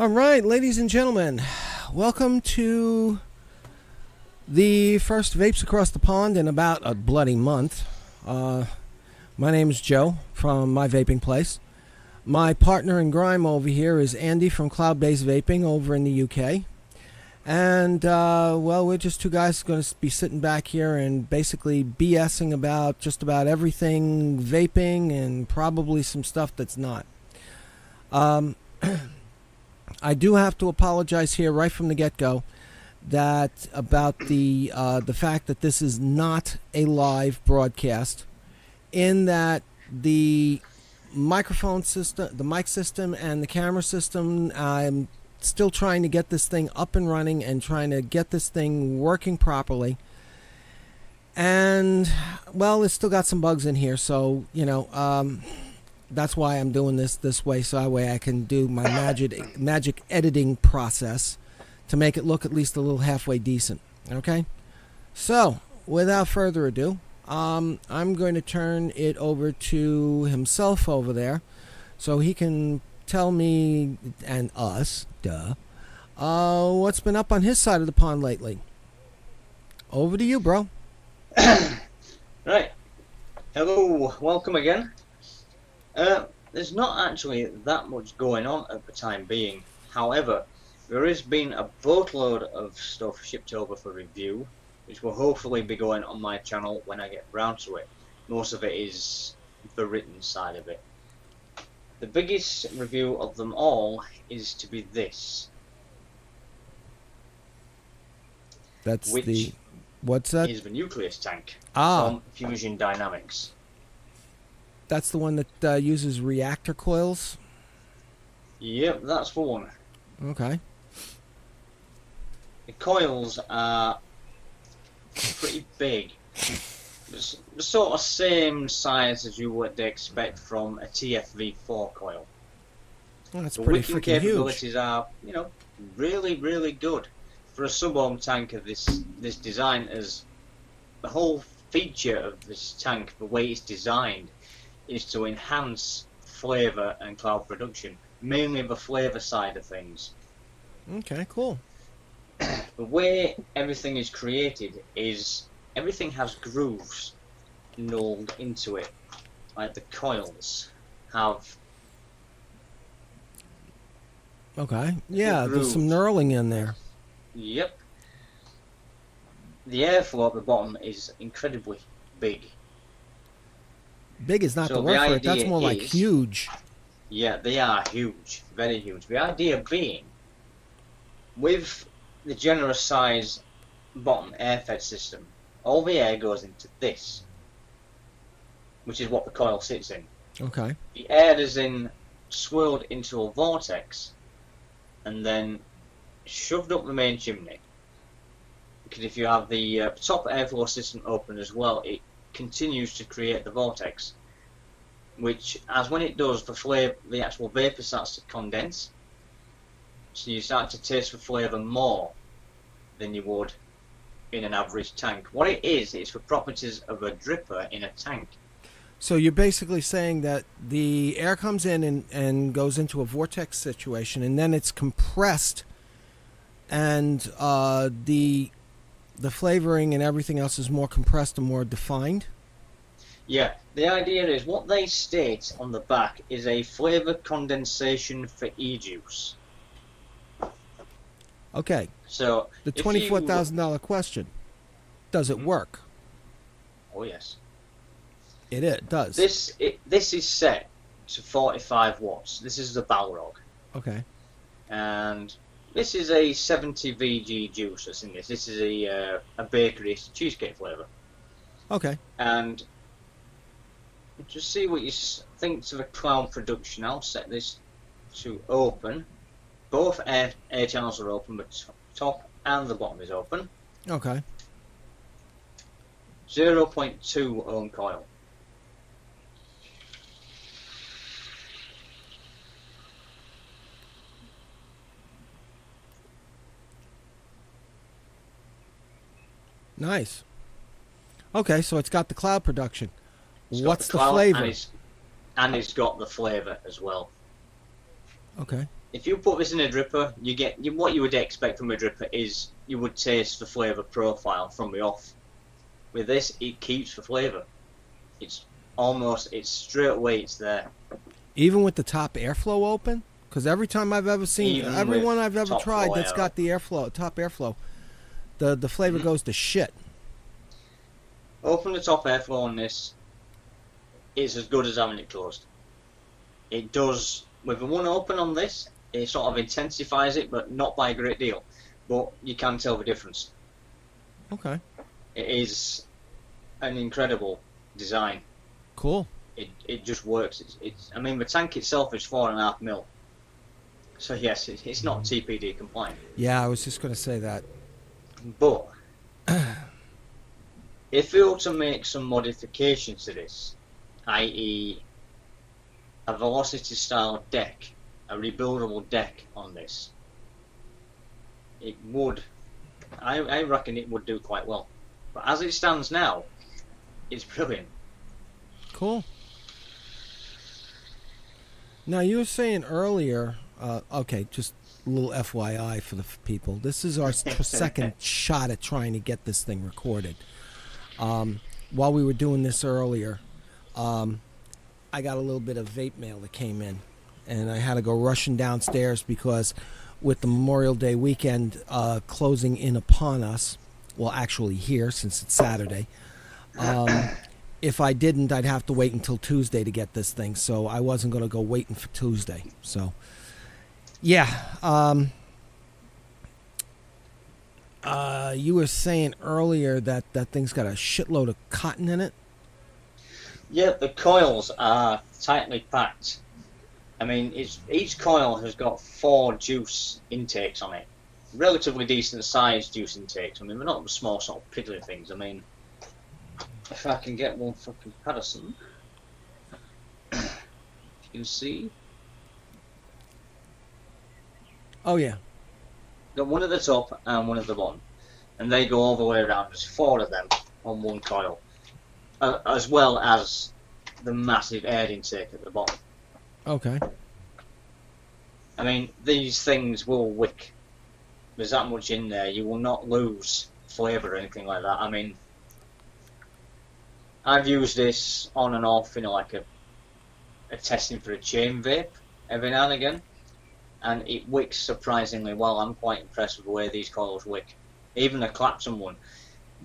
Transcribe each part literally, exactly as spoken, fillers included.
All right, ladies and gentlemen, welcome to the first Vapes Across the Pond in about a bloody month. Uh, my name is Joe from My Vaping Place. My partner in grime over here is Andy from Cloud Based Vaping over in the U K. And, uh, well, we're just two guys going to be sitting back here and basically BSing about just about everything vaping and probably some stuff that's not. Um... I do have to apologize here right from the get-go that about the uh, the fact that this is not a live broadcast, in that the microphone system, the mic system, and the camera system, I'm still trying to get this thing up and running and trying to get this thing working properly. And, well, it's still got some bugs in here, so, you know... Um, That's why I'm doing this this way, so that way I can do my magic magic editing process to make it look at least a little halfway decent. Okay? So, without further ado, um, I'm going to turn it over to himself over there so he can tell me, and us, duh, uh, what's been up on his side of the pond lately. Over to you, bro. Right. Hello. Welcome again. Uh, there's not actually that much going on at the time being. However, there has been a boatload of stuff shipped over for review, which will hopefully be going on my channel when I get round to it. Most of it is the written side of it. The biggest review of them all is to be this. That's which the... What's that? Is the Nucleus tank ah. from Fusion Dynamics. That's the one that uh, uses reactor coils? Yep, that's the one. Okay. The coils are pretty big. It's the sort of same size as you would expect from a T F V four coil. Well, that's the pretty freaking huge. The wicking capabilities are, you know, really, really good. For a sub-ohm tank of this, this design, as the whole feature of this tank, the way it's designed, is to enhance flavor and cloud production, mainly the flavor side of things. Okay, cool. The way everything is created is everything has grooves nulled into it, like the coils have. Okay, yeah, the there's some knurling in there. Yep. The airflow at the bottom is incredibly big. Big is not so the word for it, that's more is, like huge. Yeah, they are huge, very huge. The idea being, with the generous size bottom air-fed system, all the air goes into this, which is what the coil sits in. Okay. The air is in, swirled into a vortex, and then shoved up the main chimney. Because if you have the uh, top airflow system open as well, it continues to create the vortex, which, as when it does, the flavor, the actual vapor starts to condense, so you start to taste the flavor more than you would in an average tank. What it is, it's the properties of a dripper in a tank. So you're basically saying that the air comes in and, and goes into a vortex situation, and then it's compressed, and uh, the The flavoring and everything else is more compressed and more defined? Yeah. The idea is what they state on the back is a flavor condensation for e-juice. Okay. So the twenty-four thousand dollar you... question, does it work? Oh, yes. It, it does. This, it, this is set to forty-five watts. This is the Balrog. Okay. And... this is a seventy V G juice that's in this. This is a, uh, a bakery cheesecake flavour. Okay. And just see what you think to the cloud production. I'll set this to open. Both air, air channels are open, but top and the bottom is open. Okay. zero point two ohm coil. Nice. Okay, so it's got the cloud production. It's What's the, the flavor? And it's, and it's got the flavor as well. Okay. if you put this in a dripper, you get you, what you would expect from a dripper is you would taste the flavour profile from the off. With this, it keeps the flavour. It's almost, it's straight away, it's there. Even with the top airflow open? Because every time I've ever seen, Even everyone I've ever tried that's got the airflow, top airflow, the, the flavour mm-hmm. goes to shit. Open the top airflow on this, it's as good as having it closed. It does, with the one open on this, it sort of intensifies it, but not by a great deal. But you can tell the difference. Okay. It is an incredible design. Cool. It it just works. It's, it's I mean the tank itself is four and a half mil. So yes, it, it's not T P D compliant. Yeah, I was just going to say that. But if you were to make some modifications to this, that is, a Velocity style deck, a rebuildable deck on this, it would, I, I reckon it would do quite well. But as it stands now, it's brilliant. Cool. Now you were saying earlier, uh, okay, just a little F Y I for the people. This is our second shot at trying to get this thing recorded. Um, while we were doing this earlier, um, I got a little bit of vape mail that came in, and I had to go rushing downstairs because with the Memorial Day weekend uh, closing in upon us, well, actually here since it's Saturday, um, if I didn't, I'd have to wait until Tuesday to get this thing, so I wasn't going to go waiting for Tuesday. So, yeah. Um, uh, you were saying earlier that that thing's got a shitload of cotton in it. Yeah, the coils are tightly packed. I mean, it's, each coil has got four juice intakes on it. Relatively decent sized juice intakes. I mean, they're not the small sort of piddly things. I mean, if I can get one for comparison, you can see. Oh, yeah. Got one at the top and one at the bottom. And they go all the way around. There's four of them on one coil. Uh, as well as the massive air intake at the bottom. Okay. I mean, these things will wick. There's that much in there. You will not lose flavour or anything like that. I mean, I've used this on and off, you know, like a, a testing for a chain vape every now and again. And it wicks surprisingly well. I'm quite impressed with the way these coils wick. Even the Clapton one.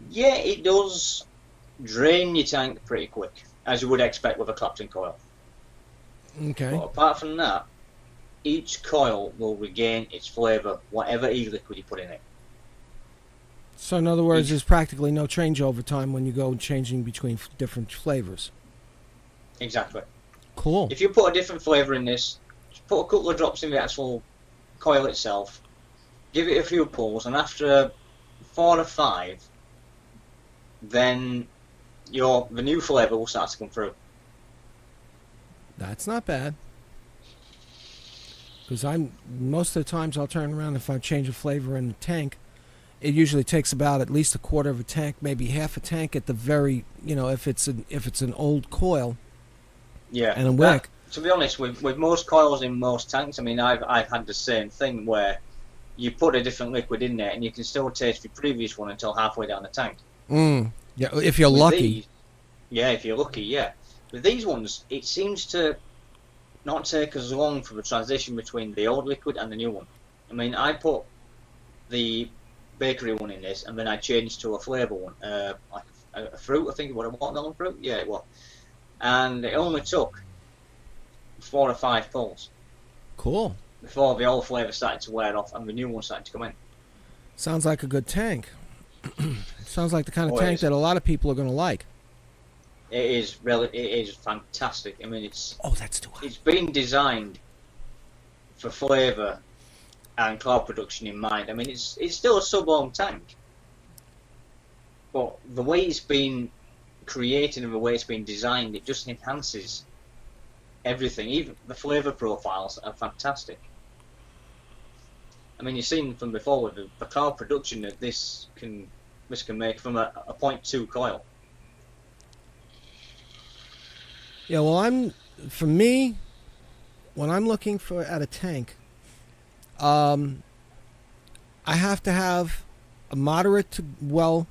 Yeah, it does drain your tank pretty quick, as you would expect with a Clapton coil. Okay. But apart from that, each coil will regain its flavour, whatever e-liquid you put in it. So in other words, each, there's practically no changeover time when you go changing between different flavours. Exactly. Cool. If you put a different flavour in this, just put a couple of drops in the actual coil itself, give it a few pulls, and after four or five, then your the new flavour will start to come through. That's not bad. Because I'm most of the times I'll turn around if I change a flavour in the tank, it usually takes about at least a quarter of a tank, maybe half a tank at the very, you know, if it's an if it's an old coil. Yeah. And a wick. That, to be honest, with with most coils in most tanks, I mean, I've I've had the same thing where you put a different liquid in there and you can still taste the previous one until halfway down the tank. Mm. Yeah, if you're with lucky. These, yeah, if you're lucky, yeah. With these ones, it seems to not take as long for the transition between the old liquid and the new one. I mean, I put the bakery one in this, and then I changed to a flavour one, uh, like a, a fruit, I think it was a watermelon fruit. Yeah, it was. And it only took four or five pulls. Cool. Before the old flavour started to wear off and the new one started to come in. Sounds like a good tank. Sounds like the kind of oh, tank that a lot of people are going to like. It is really, it is fantastic. I mean, it's oh, that's too hot. It's been designed for flavour and cloud production in mind. I mean, it's it's still a sub-ohm tank, but the way it's been created and the way it's been designed, it just enhances everything. Even the flavour profiles are fantastic. I mean, you've seen from before with the, the cloud production that this can this can make from a, a point two coil. Yeah, well, I'm for me, when I'm looking for at a tank, um, I have to have a moderate to, well,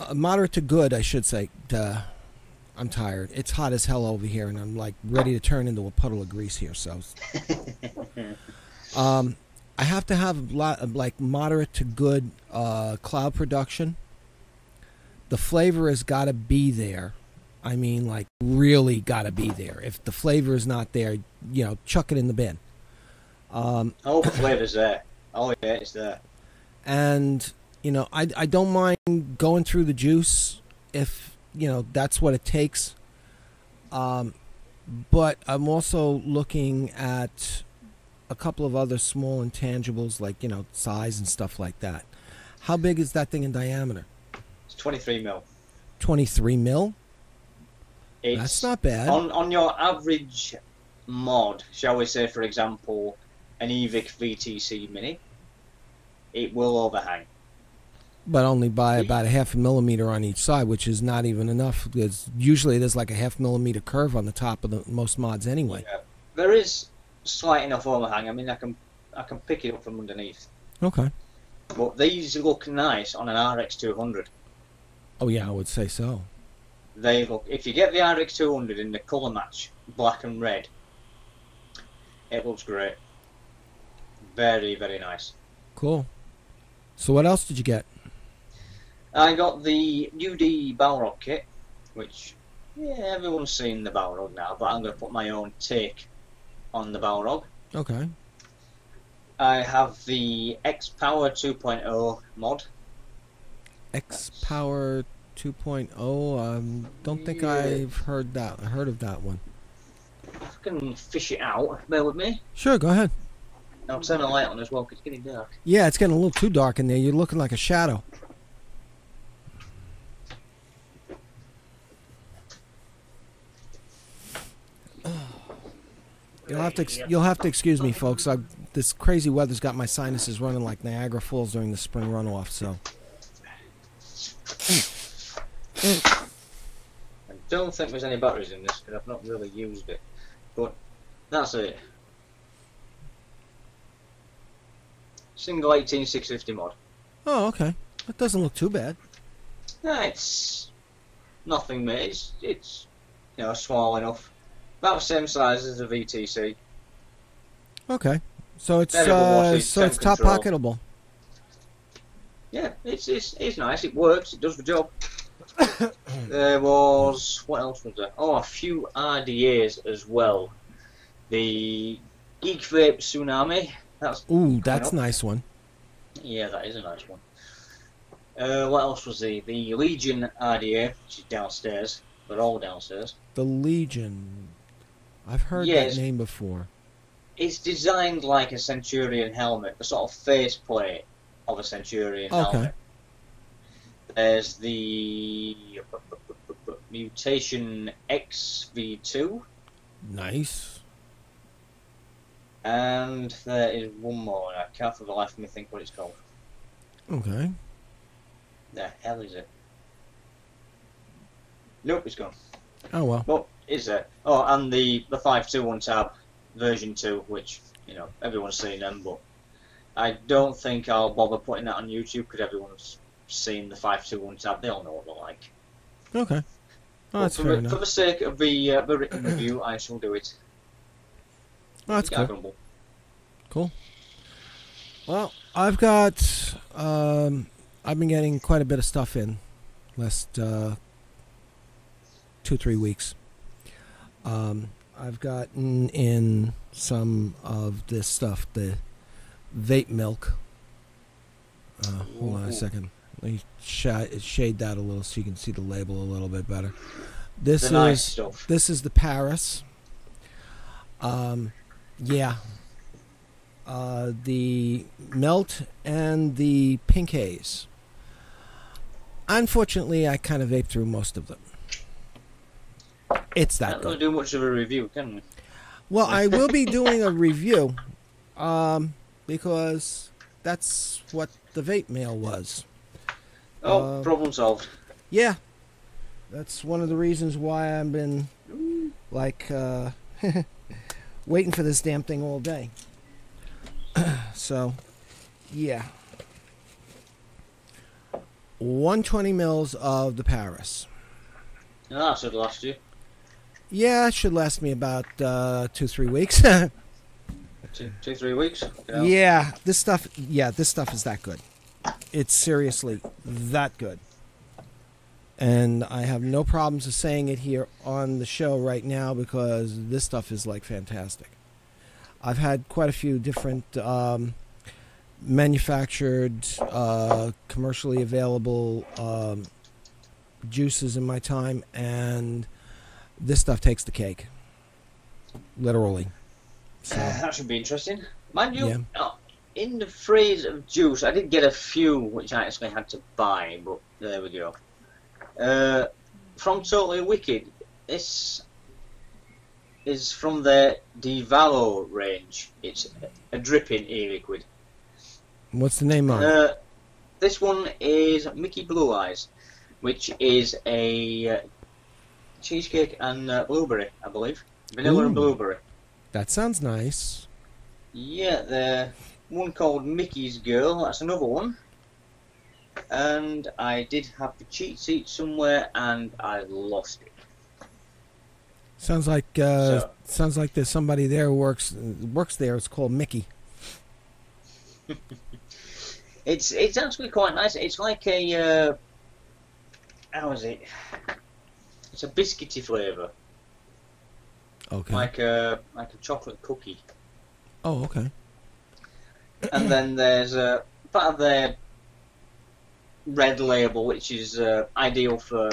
a moderate to good, I should say. Duh. I'm tired. It's hot as hell over here, and I'm like ready to turn into a puddle of grease here. So, um, I have to have a lot of like moderate to good uh, cloud production. The flavor has got to be there. I mean, like, really got to be there. If the flavor is not there, you know, chuck it in the bin. Um, oh, the flavor's there. Oh, yeah, it's there. And, you know, I, I don't mind going through the juice if, you know, that's what it takes. Um, but I'm also looking at a couple of other small intangibles, like, you know, size and stuff like that. How big is that thing in diameter? It's twenty-three mil. twenty-three mil? It's that's not bad. On, on your average mod, shall we say, for example, an EVIC V T C Mini, it will overhang. But only by about a half a millimeter on each side, which is not even enough. Because usually there's like a half millimeter curve on the top of the most mods anyway. Yeah. There is slight enough overhang. I mean, I can, I can pick it up from underneath. Okay. But these look nice on an R X two hundred. Oh, yeah, I would say so. They look, if you get the R X two hundred in the colour match, black and red, it looks great. Very, very nice. Cool. So what else did you get? I got the U D Balrog kit, which, yeah, everyone's seen the Balrog now, but I'm going to put my own take on the Balrog. Okay. I have the X Power two point oh mod. X Power two point oh, um, don't think yeah. I've heard that. Heard of that one. I can fish it out. Bear with me. Sure, go ahead. I'll turn the light on as well because it's getting dark. Yeah, it's getting a little too dark in there. You're looking like a shadow. You'll have to you'll have to excuse me, folks. I, this crazy weather's got my sinuses running like Niagara Falls during the spring runoff. So. I don't think there's any batteries in this because I've not really used it, but that's it. Single eighteen six fifty mod. Oh, okay. That doesn't look too bad. No, it's nothing, mate. It's, it's you know, small enough. About the same size as a V T C. Okay, so it's uh, so it's top pocketable. Yeah, it's, it's it's nice. It works. It does the job. There was, what else was there? Oh, a few R D As as well. The Geek Vape Tsunami. That's ooh, that's a nice one. Yeah, that is a nice one. Uh, what else was the the Legion R D A, which is downstairs. They're all downstairs. The Legion. I've heard yeah, that name before. It's designed like a Centurion helmet, a sort of faceplate of a Centurion okay. helmet. There's the Mutation X V two. Nice. And there is one more. I can't for the life of me think what it's called. Okay. The hell is it? Nope, it's gone. Oh well. What is it? Oh, and the the five two one tab version two, which you know everyone's seen them, but I don't think I'll bother putting that on YouTube because everyone's seen the five two one tab. They all know what they're like. Okay. Oh, that's fair enough. For the sake of the uh, the written review, I shall do it. Oh, that's cool. Cool. Well, I've got um, I've been getting quite a bit of stuff in last. Uh, two, three weeks. Um, I've gotten in some of this stuff, the vape milk. Uh, hold on a second. Let me sh shade that a little so you can see the label a little bit better. This the is nice stuff. This is the Paris. Um, yeah. Uh, the melt and the pink haze. Unfortunately, I kind of vape through most of them. It's that. Not going to do much of a review, can we? Well, I will be doing a review, um, because that's what the vape mail was. Oh, uh, problem solved. Yeah, that's one of the reasons why I've been like uh, waiting for this damn thing all day. So, yeah. one hundred twenty mils of the Paris. Ah, should last you. Yeah, it should last me about uh, two, three weeks. two, two, three weeks? Yeah. yeah, this stuff. Yeah, this stuff is that good. It's seriously that good. And I have no problems with saying it here on the show right now because this stuff is like fantastic. I've had quite a few different um, manufactured, uh, commercially available um, juices in my time, and this stuff takes the cake, literally. So, uh, that should be interesting. Mind you, yeah. oh, in the phrase of juice, I did get a few which I actually had to buy, but there we go. Uh, from Totally Wicked, this is from their DeVallo range. It's a dripping e-liquid. What's the name on uh, it? This one is Mickey Blue Eyes, which is a uh, cheesecake and uh, blueberry, I believe. Vanilla Ooh, and blueberry. That sounds nice. Yeah, the one called Mickey's Girl, that's another one. And I did have the cheat sheet somewhere, and I lost it. Sounds like uh, so. sounds like there's somebody there who works works there. It's called Mickey. it's it's actually quite nice. It's like a uh, how is it? It's a biscuity flavour. Okay. Like a like a chocolate cookie. Oh, okay. And then there's a part of their red label, which is uh, ideal for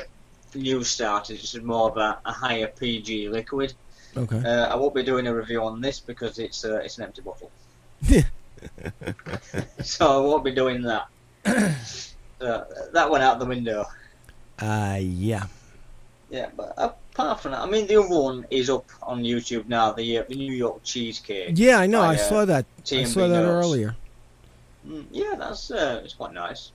new starters. This is more of a, a higher P G liquid. Okay. Uh, I won't be doing a review on this because it's uh, it's an empty bottle. So I won't be doing that. uh, that went out the window. Uh, yeah. Yeah, but apart from that, I mean, the other one is up on YouTube now. The, uh, the New York cheesecake. Yeah, I know. By, I saw uh, that. T M B I saw that notes. earlier. Mm, yeah, that's uh, it's quite nice.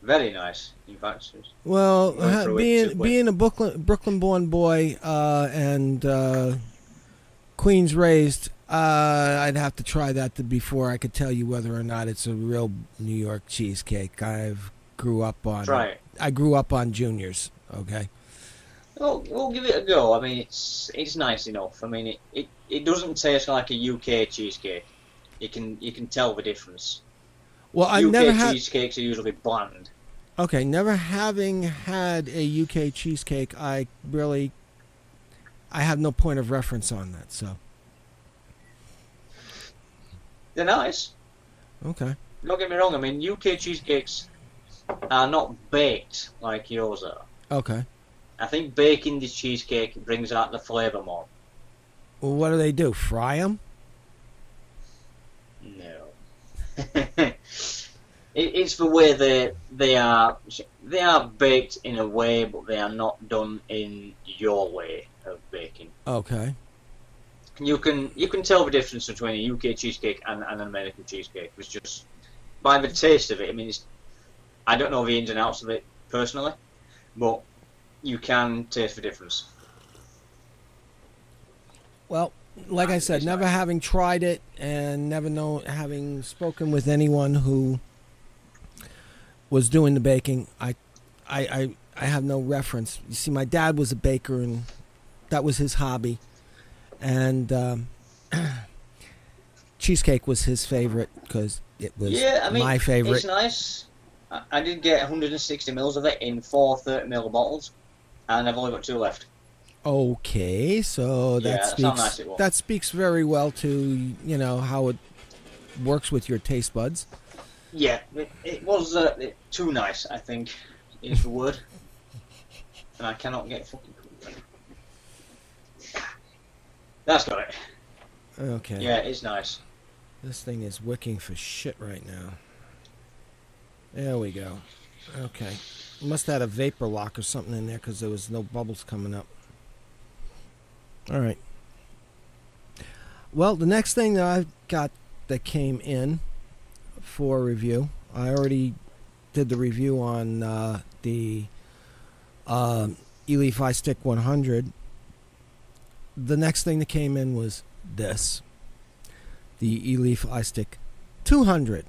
Very nice, in fact. Well, uh, being being a Brooklyn Brooklyn-born boy uh, and uh, Queens raised, uh, I'd have to try that to, before I could tell you whether or not it's a real New York cheesecake. I've grew up on. Try it. I grew up on juniors. Okay. Well, we'll give it a go. I mean, it's it's nice enough. I mean, it it, it doesn't taste like a U K cheesecake. You can you can tell the difference. Well, I never had. U K cheesecakes are usually bland. Okay, never having had a U K cheesecake, I really, I have no point of reference on that. So they're nice. Okay. Don't get me wrong. I mean, U K cheesecakes are not baked like yours are. Okay. I think baking this cheesecake brings out the flavour more. Well, what do they do? Fry them? No. It's the way they they are they are baked in a way, but they are not done in your way of baking. Okay. You can you can tell the difference between a U K cheesecake and, and an American cheesecake. It's just by the taste of it. I mean, it's, I don't know the ins and outs of it personally, but you can taste the difference. Well. Like I said, never having tried it and never know having spoken with anyone who was doing the baking, I, I, I, I have no reference. You see, my dad was a baker, and that was his hobby, and um, cheesecake was his favorite because it was yeah, I mean, my favorite. It's nice. I did get one hundred sixty mils of it in four thirty mil bottles, and I've only got two left. Okay, so that yeah, speaks nice that speaks very well to, you know, how it works with your taste buds. Yeah, it, it was uh, it, too nice, I think, is the word. And I cannot get fucking That's got it. Okay. Yeah, it's nice. This thing is wicking for shit right now. There we go. Okay. Must have had a vapor lock or something in there because there was no bubbles coming up. All right. Well, the next thing that I've got that came in for review, I already did the review on uh, the uh, eLeaf iStick one hundred. The next thing that came in was this, the eLeaf iStick two hundred,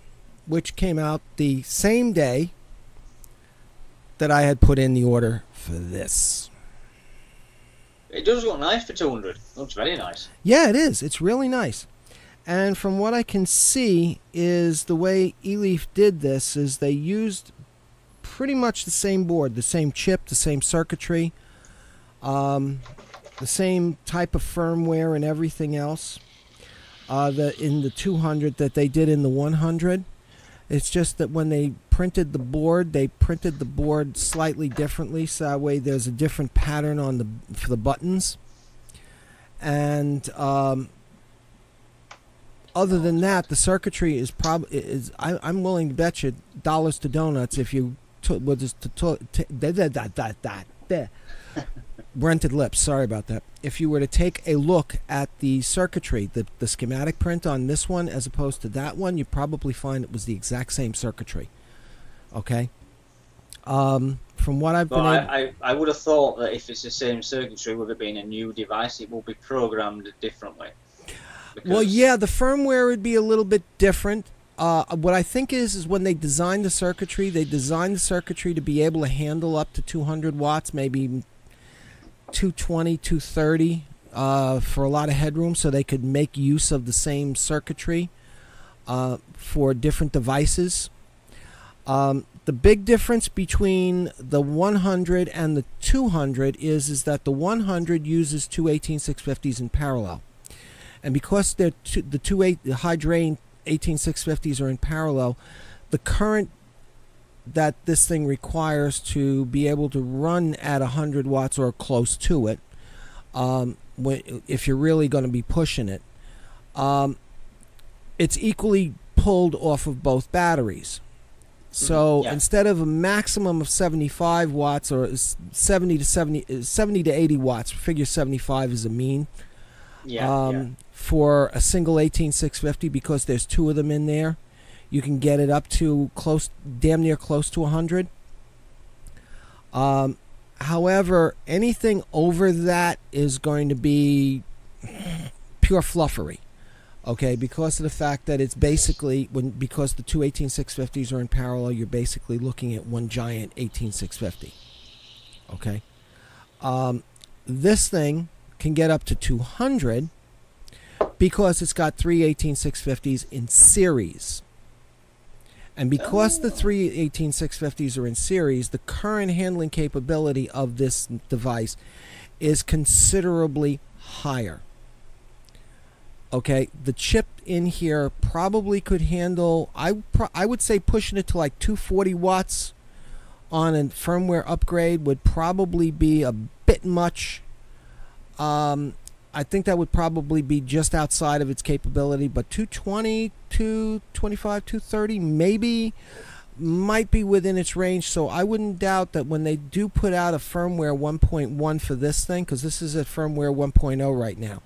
which came out the same day that I had put in the order for this. It does look nice for two hundred. Looks very nice. Yeah, it is. It's really nice. And from what I can see is the way eLeaf did this is they used pretty much the same board, the same chip, the same circuitry, um, the same type of firmware and everything else uh, the, in the two hundred that they did in the one hundred. It's just that when they printed the board, they printed the board slightly differently, so that way there's a different pattern on the for the buttons. And um, other than that, the circuitry is probably is. I, I'm willing to bet you dollars to donuts if you well, just to, to, da, da, da, da, da, da. Rented lips. Sorry about that. If you were to take a look at the circuitry, the the schematic print on this one as opposed to that one, you probably find it was the exact same circuitry. Okay. Um, from what I've well, been I, able I, I would have thought that if it's the same circuitry, with it being a new device, it will be programmed differently. Well, yeah, the firmware would be a little bit different. Uh, what I think is, is when they designed the circuitry, they designed the circuitry to be able to handle up to two hundred watts, maybe two twenty, two thirty uh, for a lot of headroom, so they could make use of the same circuitry uh, for different devices. Um, the big difference between the one hundred and the two hundred is, is that the one hundred uses two eighteen six fifties in parallel. And because they're two, the two eight, the high drain eighteen six fifties are in parallel, the current that this thing requires to be able to run at one hundred watts or close to it, um, when, if you're really going to be pushing it, um, it's equally pulled off of both batteries. So yeah. Instead of a maximum of seventy-five watts or seventy to eighty watts, figure seventy-five is a mean. Yeah, um, yeah. For a single eighteen six fifty, because there's two of them in there, you can get it up to close, damn near close to one hundred. Um, however, anything over that is going to be pure fluffery. Okay, because of the fact that it's basically, when because the two eighteen six fifties are in parallel, you're basically looking at one giant eighteen six fifty. Okay. Um, this thing can get up to two hundred because it's got three eighteen six fifties in series. And because the three eighteen six fifties are in series, the current handling capability of this device is considerably higher. Okay, the chip in here probably could handle, I, pro I would say pushing it to like two forty watts on a firmware upgrade would probably be a bit much. Um, I think that would probably be just outside of its capability, but two twenty, two twenty-five, two thirty maybe might be within its range. So I wouldn't doubt that when they do put out a firmware one point one for this thing, because this is at firmware one point oh right now.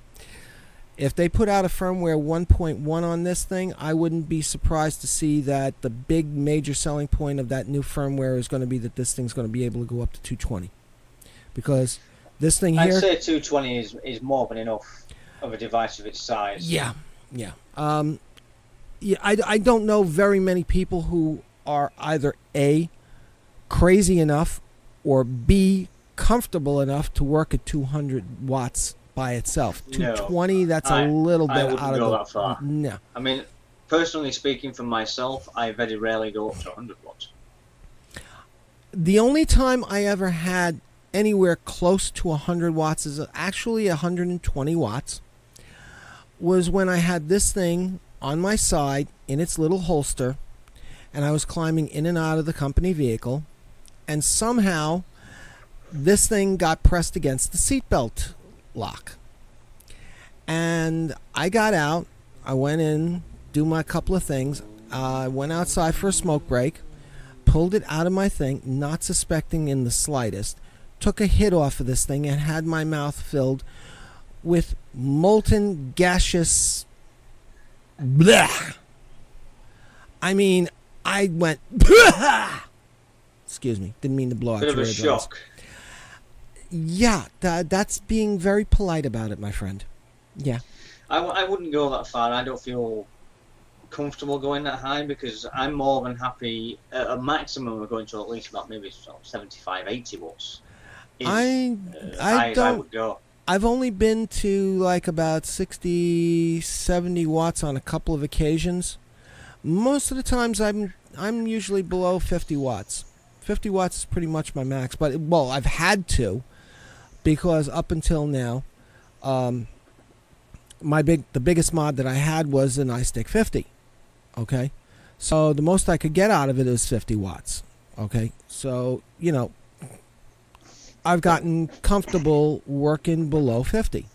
If they put out a firmware one point one on this thing, I wouldn't be surprised to see that the big major selling point of that new firmware is going to be that this thing's going to be able to go up to two twenty. Because this thing here... I'd say two twenty is, is more than enough of a device of its size. Yeah, yeah. Um, yeah I, I don't know very many people who are either A, crazy enough, or B, comfortable enough to work at two hundred watts by itself. Two twenty, no, that's I, a little bit I wouldn't out of go the, that far. No, I mean, personally speaking, for myself, I very rarely go up to one hundred watts. The only time I ever had anywhere close to one hundred watts is actually one hundred twenty watts. Was when I had this thing on my side in its little holster, and I was climbing in and out of the company vehicle, and somehow this thing got pressed against the seatbelt lock, and I got out. I went in, do my couple of things. I uh, went outside for a smoke break, pulled it out of my thing, not suspecting in the slightest, took a hit off of this thing and had my mouth filled with molten gaseous blah. I mean, I went blah! Excuse me, didn't mean to blow out your eardrums. Bit of a shock. Yeah, that, that's being very polite about it, my friend. Yeah. I, w I wouldn't go that far. I don't feel comfortable going that high, because I'm more than happy at a maximum of going to at least about maybe sort of seventy-five, eighty watts. Is, I uh, I, I don't. I would go. I've only been to like about sixty, seventy watts on a couple of occasions. Most of the times I'm I'm usually below fifty watts. fifty watts is pretty much my max, but well, I've had to, because up until now, um, my big the biggest mod that I had was an iStick fifty. Okay, so the most I could get out of it is fifty watts. Okay, so you know, I've gotten comfortable working below fifty.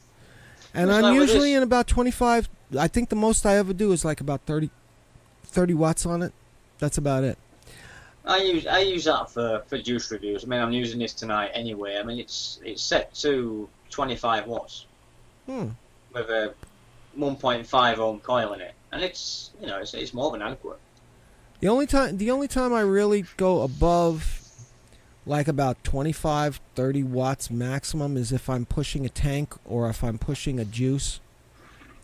And I'm usually in about twenty-five. I think the most I ever do is like about thirty watts on it. That's about it. I use I use that for, for juice reviews. I mean, I'm using this tonight anyway. I mean, it's it's set to twenty-five watts. Hmm. With a one point five ohm coil in it. And it's, you know, it's, it's more than adequate. The only time the only time I really go above like about twenty-five, thirty watts maximum is if I'm pushing a tank or if I'm pushing a juice,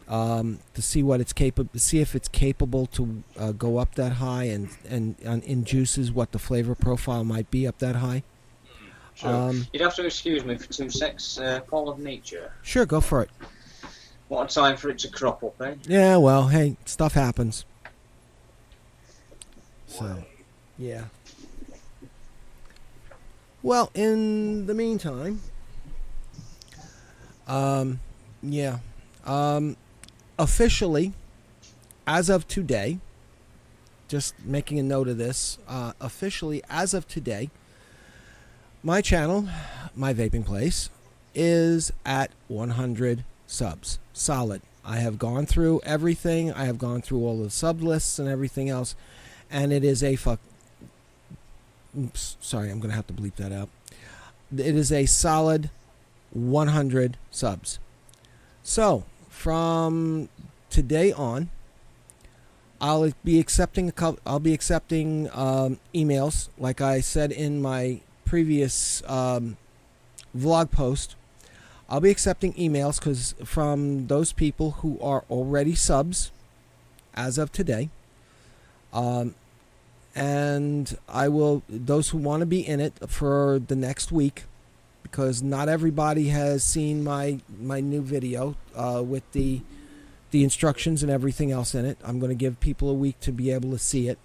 um, to see what it's capable, see if it's capable to uh, go up that high, and, and and in juices what the flavor profile might be up that high. Sure. Um, You'd have to excuse me for two secs, uh, Paul of Nature. Sure, go for it. What a time for it to crop up, eh? Yeah, well, hey, stuff happens. So, yeah. Well, in the meantime, um, yeah, um, officially, as of today, just making a note of this, uh, officially, as of today, my channel, My Vaping Place, is at one hundred subs, solid. I have gone through everything. I have gone through all the sub lists and everything else, and it is a fuck. Oops, sorry, I'm going to have to bleep that out. It is a solid one hundred subs. So, from today on, I'll be accepting a couple, I'll be accepting um, emails, like I said in my previous um, vlog post. I'll be accepting emails cuz from those people who are already subs as of today. Um And I will, those who want to be in it for the next week, because not everybody has seen my my new video uh, with the the instructions and everything else in it. I'm going to give people a week to be able to see it,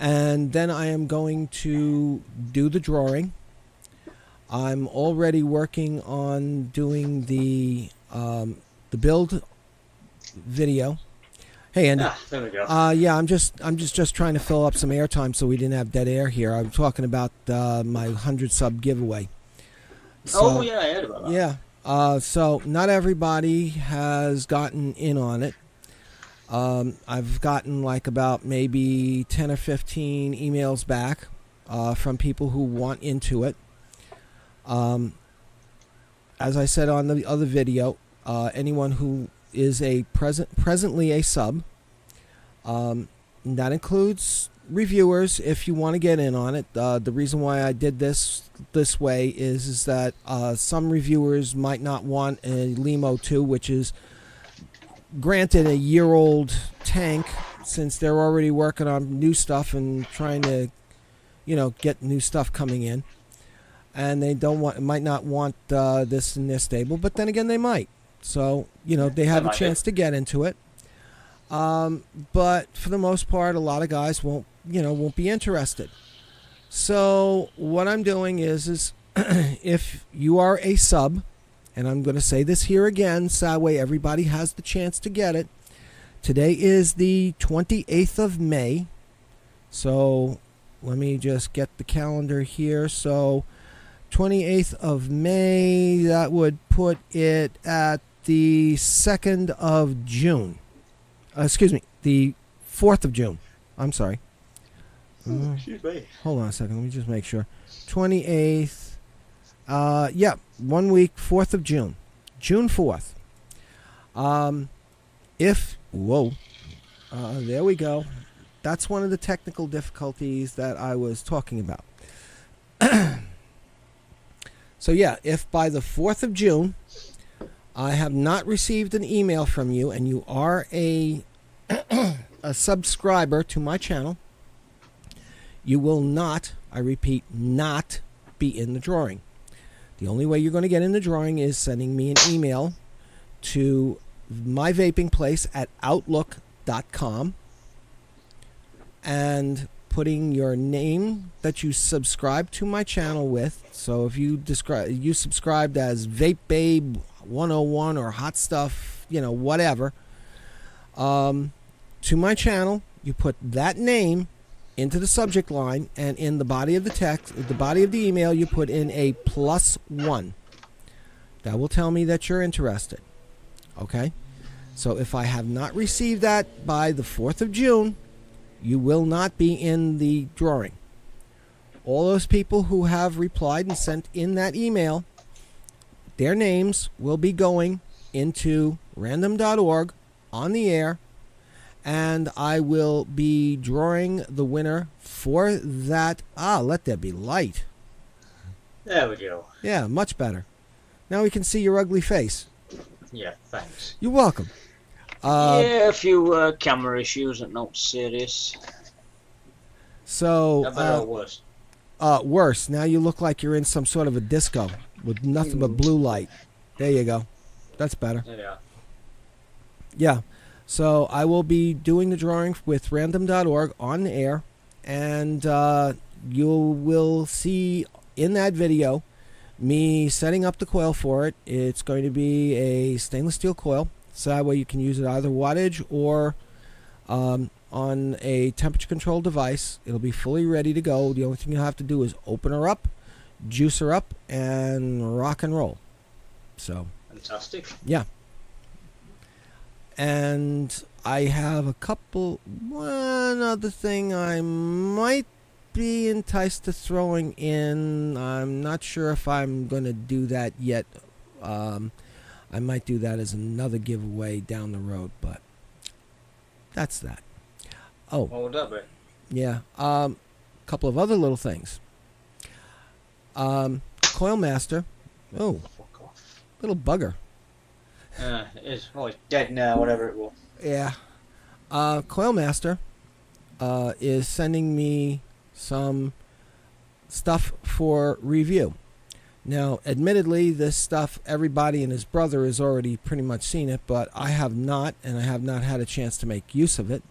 and then I am going to do the drawing. I'm already working on doing the um, the build video. Hey Andy, ah, there we go. Uh, yeah, I'm just, I'm just, just trying to fill up some airtime so we didn't have dead air here. I'm talking about uh, my one hundred sub giveaway. So, oh yeah, I heard about that. Yeah, uh, so not everybody has gotten in on it. Um, I've gotten like about maybe ten or fifteen emails back uh, from people who want into it. Um, as I said on the other video, uh, anyone who is a present presently a sub, um, and that includes reviewers. If you want to get in on it, uh, the reason why I did this this way is, is that uh, some reviewers might not want a Limo two, which is granted a year old tank, since they're already working on new stuff and trying to, you know, get new stuff coming in, and they don't want, might not want uh, this in their stable, but then again they might. So, you know, they have a chance to get into it. Um, but for the most part, a lot of guys won't, you know, won't be interested. So what I'm doing is, is if you are a sub, and I'm going to say this here again, so that way everybody has the chance to get it. Today is the twenty-eighth of May. So let me just get the calendar here. So twenty-eighth of May, that would put it at the second of June. Uh, excuse me, the fourth of June. I'm sorry. Uh, excuse me. Hold on a second. Let me just make sure. twenty-eighth. Uh, yeah, one week, fourth of June. June fourth. Um, if, whoa, uh, there we go. That's one of the technical difficulties that I was talking about. So yeah, if by the fourth of June I have not received an email from you, and you are a a subscriber to my channel, you will not, I repeat, not be in the drawing. The only way you're going to get in the drawing is sending me an email to my vaping place at outlook dot com and putting your name that you subscribe to my channel with. So if you describe you subscribed as Vape Babe one oh one or Hot Stuff, you know, whatever, um, to my channel, you put that name into the subject line, and in the body of the text, the body of the email, you put in a plus one. That will tell me that you're interested. Okay, so if I have not received that by the fourth of June, you will not be in the drawing. All those people who have replied and sent in that email, their names will be going into random dot org on the air, and I will be drawing the winner for that. Ah, let there be light. There we go. Yeah, much better. Now we can see your ugly face. Yeah, thanks. You're welcome. Uh, yeah, a few uh, camera issues that not serious. So how about uh, worse? Uh, worse. Now you look like you're in some sort of a disco with nothing but blue light. There you go. That's better. Yeah. Yeah. So I will be doing the drawing with random dot org on the air, and uh, you will see in that video me setting up the coil for it. It's going to be a stainless steel coil, so that way you can use it either wattage or um, on a temperature controlled device. It'll be fully ready to go. The only thing you have to do is open her up, juice her up, and rock and roll. So fantastic. Yeah. And I have a couple, one other thing I might be enticed to throwing in. I'm not sure if I'm going to do that yet. Um, I might do that as another giveaway down the road, but that's that. Oh, hold up, eh? Yeah. Um, a couple of other little things. Um, Coilmaster. Oh, little bugger. Uh, it's always dead now, whatever it will. Yeah. Uh, Coilmaster uh, is sending me some stuff for review. Now, admittedly, this stuff, everybody and his brother has already pretty much seen it, but I have not, and I have not had a chance to make use of it.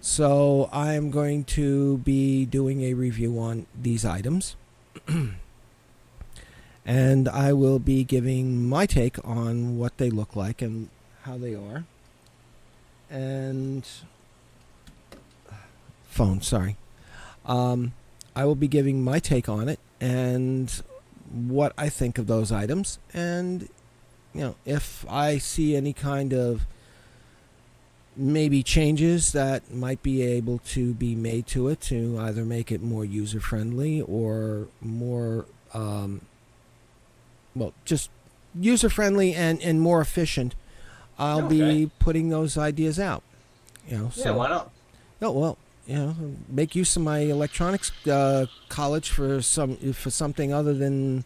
So I am going to be doing a review on these items. And I will be giving my take on what they look like and how they are. And phone, sorry. Um, I will be giving my take on it and what I think of those items. And, you know, if I see any kind of maybe changes that might be able to be made to it to either make it more user-friendly or more... Um, well, just user-friendly and, and more efficient, I'll okay. be putting those ideas out. You know, so, yeah, why not? No, well, you know, make use of my electronics uh, college for some for something other than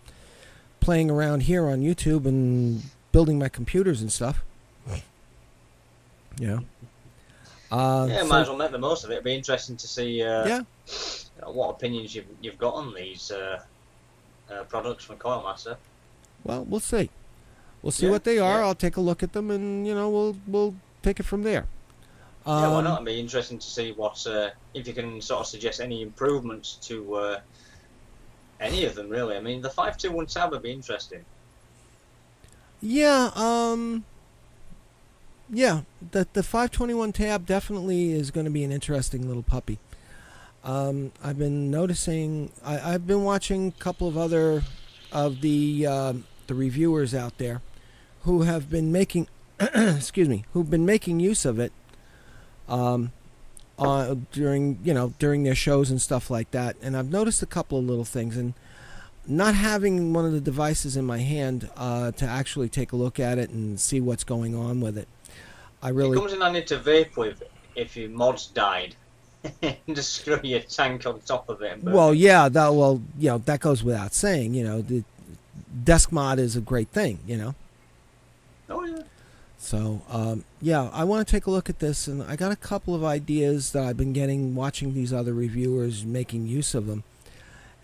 playing around here on YouTube and building my computers and stuff. Yeah. Uh, yeah, so, might as well make the most of it. It'd be interesting to see uh, yeah. you know, what opinions you've, you've got on these uh, uh, products from Coilmaster. Well, we'll see. We'll see yeah, what they are. Yeah. I'll take a look at them, and you know, we'll we'll take it from there. Um, yeah, why not? It'd be interesting to see what uh, if you can sort of suggest any improvements to uh, any of them. Really, I mean, the five two one tab would be interesting. Yeah, um, yeah. The the five twenty-one tab definitely is going to be an interesting little puppy. Um, I've been noticing. I, I've been watching a couple of other. Of the uh, the reviewers out there who have been making excuse me who've been making use of it um, uh, during you know during their shows and stuff like that, and I've noticed a couple of little things, and not having one of the devices in my hand uh, to actually take a look at it and see what's going on with it, I really it comes in handy to vape with if your mods died. Just screw your tank on top of it. But. Well, yeah, that well, you know, that goes without saying. You know, the desk mod is a great thing. You know. Oh yeah. So, um, yeah, I want to take a look at this, and I got a couple of ideas that I've been getting watching these other reviewers making use of them.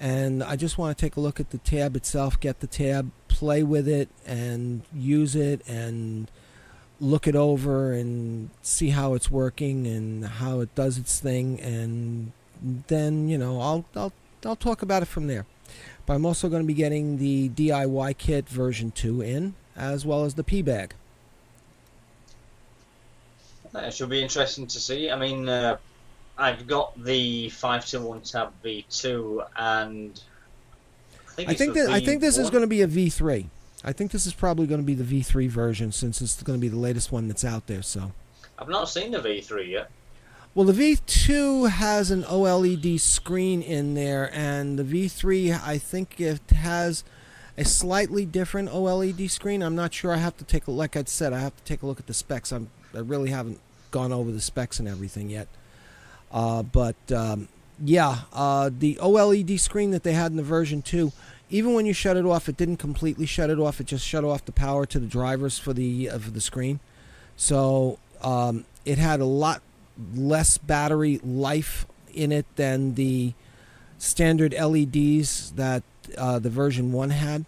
And I just want to take a look at the tab itself, get the tab, play with it, and use it, and look it over, and see how it's working, and how it does its thing, and then, you know, I'll, I'll, I'll talk about it from there. But I'm also going to be getting the D I Y kit version two in, as well as the P-Bag. It should be interesting to see. I mean, uh, I've got the five twenty-one tab V two, and I think, I think, that, I think this is going to be a V three. I think this is probably going to be the V three version, since it's going to be the latest one that's out there. So I've not seen the V three yet. Well, the V two has an OLED screen in there, and the V three, I think it has a slightly different OLED screen. I'm not sure. I have to take a, like I said, I have to take a look at the specs. I'm I really haven't gone over the specs and everything yet. Uh, but, um, yeah, uh, the OLED screen that they had in the version two, even when you shut it off, it didn't completely shut it off. It just shut off the power to the drivers for the, uh, for the screen. So um, it had a lot less battery life in it than the standard L E Ds that uh, the version one had.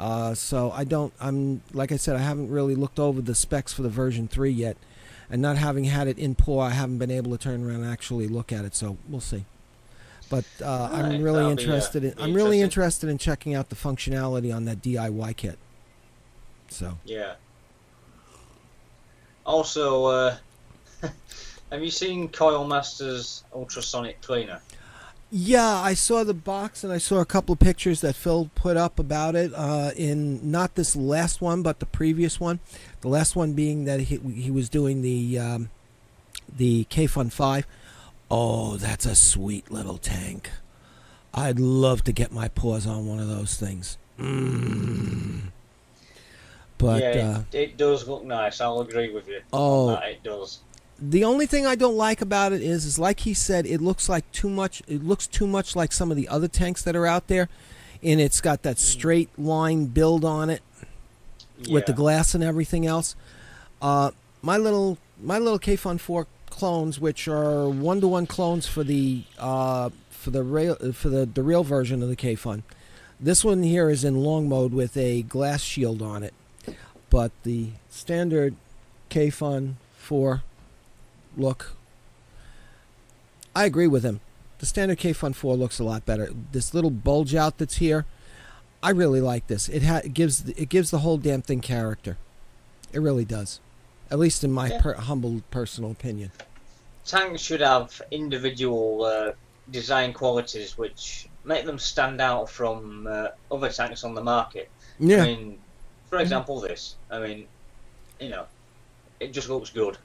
Uh, so I don't, I'm, like I said, I haven't really looked over the specs for the version three yet, and not having had it in pour, I haven't been able to turn around and actually look at it, so we'll see. But uh, right, I'm really interested be, uh, in, I'm really interested in checking out the functionality on that D I Y kit. So. Yeah. Also, uh, have you seen Coilmaster's ultrasonic cleaner? Yeah, I saw the box, and I saw a couple of pictures that Phil put up about it, uh, in not this last one, but the previous one. The last one being that he, he was doing the um, the Kayfun five. Oh, that's a sweet little tank. I'd love to get my paws on one of those things. Mm. But yeah, it, uh, it does look nice. I'll agree with you. Oh, it does. The only thing I don't like about it is, is like he said, it looks like too much. It looks too much like some of the other tanks that are out there, and it's got that straight line build on it, yeah, with the glass and everything else. Uh, my little my little Kayfun four clones, which are one to one clones for the uh, for the real for the the real version of the Kayfun. This one here is in long mode with a glass shield on it, but the standard Kayfun four. Look, I agree with him. The standard Kayfun four looks a lot better. This little bulge out that's here, I really like this. It, ha it gives it gives the whole damn thing character. It really does, at least in my yeah. per humble personal opinion. Tanks should have individual uh, design qualities which make them stand out from uh, other tanks on the market. Yeah. I mean, for example, mm-hmm. this. I mean, you know, it just looks good.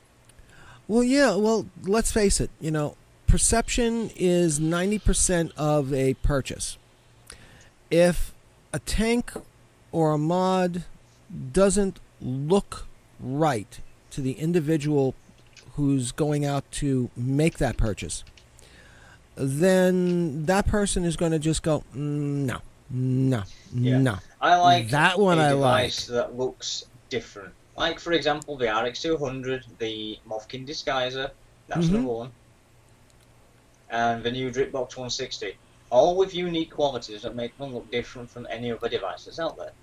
Well, yeah, well, let's face it, you know, perception is ninety percent of a purchase. If a tank or a mod doesn't look right to the individual who's going out to make that purchase, then that person is going to just go, mm, no, no, yeah. no. I like that one. I like that looks different. Like, for example, the R X two hundred, the Mothkin Disguiser, that's mm-hmm. the one, and the new Dripbox one sixty. All with unique qualities that make them look different from any other devices out there.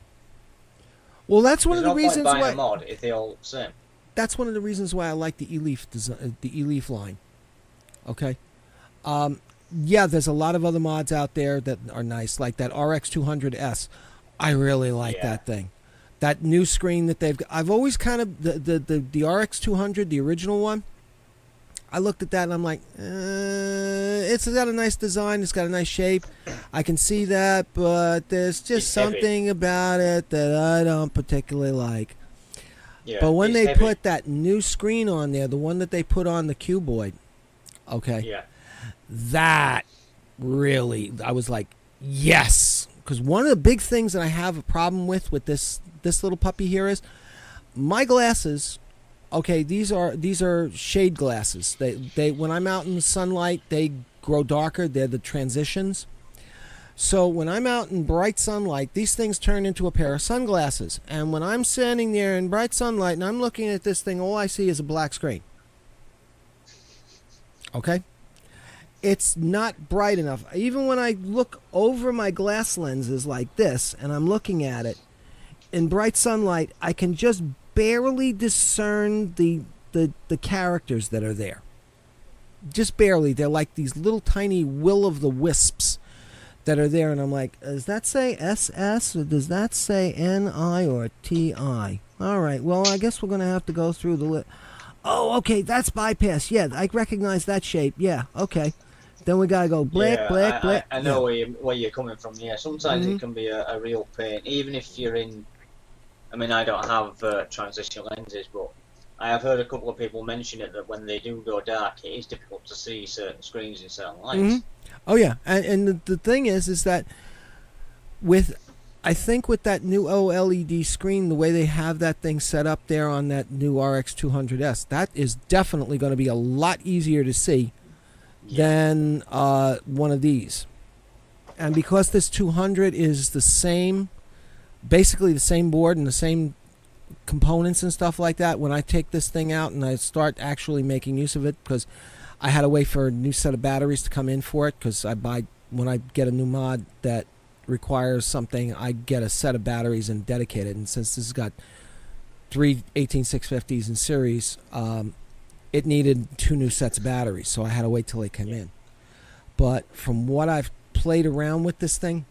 Well, that's one There's of the reasons why... a mod if they all look the same. That's one of the reasons why I like the eLeaf design, the eLeaf line. Okay? Um, yeah, there's a lot of other mods out there that are nice, like that R X two hundred S. I really like yeah. that thing. That new screen that they've got. I've always kind of, the, the, the, the R X two hundred, the original one, I looked at that and I'm like, uh, it's got a nice design, it's got a nice shape, I can see that, but there's just it's something heavy. about it that I don't particularly like. Yeah, but when they heavy. put that new screen on there, the one that they put on the Cuboid, okay, yeah. that really, I was like, yes! Because one of the big things that I have a problem with with this this little puppy here is my glasses. Okay, these are these are shade glasses. They they when I'm out in the sunlight, they grow darker. They're the transitions. So when I'm out in bright sunlight, these things turn into a pair of sunglasses. And when I'm standing there in bright sunlight and I'm looking at this thing, all I see is a black screen. Okay? It's not bright enough. Even when I look over my glass lenses like this and I'm looking at it, in bright sunlight, I can just barely discern the, the, the characters that are there. Just barely. They're like these little tiny will-o'-the-wisps that are there, and I'm like, does that say S S or does that say N I or T I? All right, well, I guess we're going to have to go through the list. Oh, okay, that's bypass. Yeah, I recognize that shape. Yeah, okay. Then we got to go black, yeah, black, I, black. I, I know yeah. where, you, where you're coming from. Yeah, sometimes mm-hmm. it can be a, a real pain, even if you're in... I mean, I don't have uh, transitional lenses, but I have heard a couple of people mention it, that when they do go dark, it is difficult to see certain screens in certain lights. Mm-hmm. Oh, yeah. And, and the, the thing is, is that with, I think with that new OLED screen, the way they have that thing set up there on that new R X two hundred S, that is definitely going to be a lot easier to see yeah. than uh, one of these. And because this two hundred is the same, basically the same board and the same components and stuff like that, when I take this thing out and I start actually making use of it, because I had to wait for a new set of batteries to come in for it, because I buy, when I get a new mod that requires something, I get a set of batteries and dedicate it. And since this has got three eighteen six fifties in series, um, it needed two new sets of batteries, so I had to wait till they came in. But from what I've played around with this thing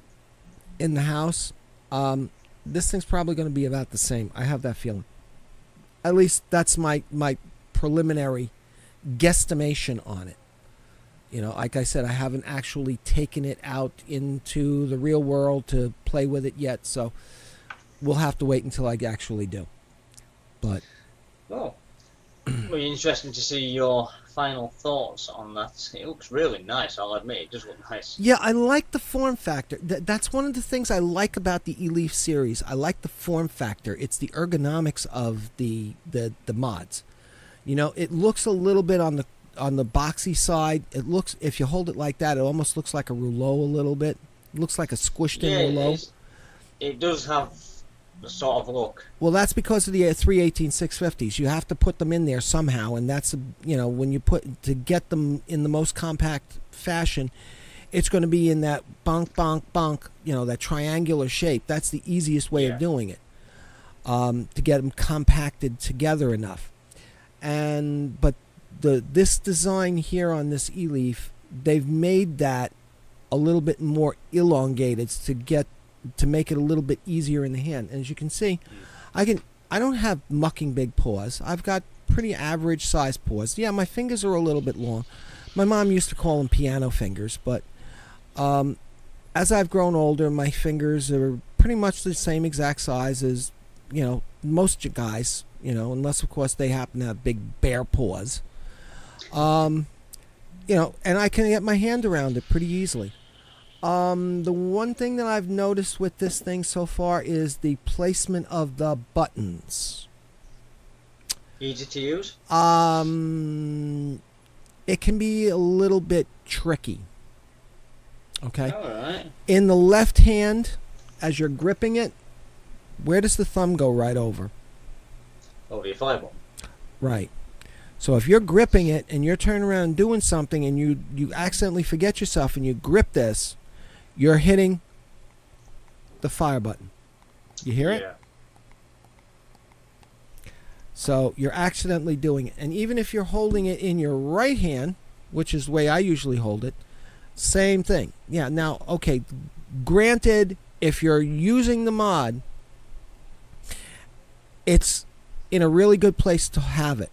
in the house, um, this thing's probably going to be about the same. I have that feeling. At least that's my my preliminary guesstimation on it. You know, like I said, I haven't actually taken it out into the real world to play with it yet, so we'll have to wait until I actually do. But well, it'll be interesting to see your final thoughts on that. It looks really nice, I'll admit. It does look nice. Yeah, I like the form factor. Th that's one of the things I like about the eLeaf series. I like the form factor. It's the ergonomics of the, the, the mods. You know, it looks a little bit on the on the boxy side. It looks, if you hold it like that, it almost looks like a rouleau a little bit. It looks like a squished in yeah, rouleau. It, it does have the sort of look. Well, that's because of the uh, three eighteen six fifties. You have to put them in there somehow, and that's, you know, when you put, to get them in the most compact fashion, it's going to be in that bonk, bonk, bonk, you know, that triangular shape. That's the easiest way yeah. of doing it, um, to get them compacted together enough. And but the this design here on this eLeaf, they've made that a little bit more elongated to get to make it a little bit easier in the hand. And as you can see, I can I don't have mucking big paws. I've got pretty average size paws. Yeah, my fingers are a little bit long. My mom used to call them piano fingers, but um, as I've grown older, my fingers are pretty much the same exact size as, you know, most guys. You know, unless, of course, they happen to have big bear paws. Um, you know, and I can get my hand around it pretty easily. Um, the one thing that I've noticed with this thing so far is the placement of the buttons. Easy to use? Um, it can be a little bit tricky. Okay? All right. In the left hand, as you're gripping it, where does the thumb go right over? Over your fireball. Right. So if you're gripping it and you're turning around and doing something and you, you accidentally forget yourself and you grip this, you're hitting the fire button. You hear it? Yeah. So you're accidentally doing it. And even if you're holding it in your right hand, which is the way I usually hold it, same thing. Yeah, now, okay, granted, if you're using the mod, it's in a really good place to have it.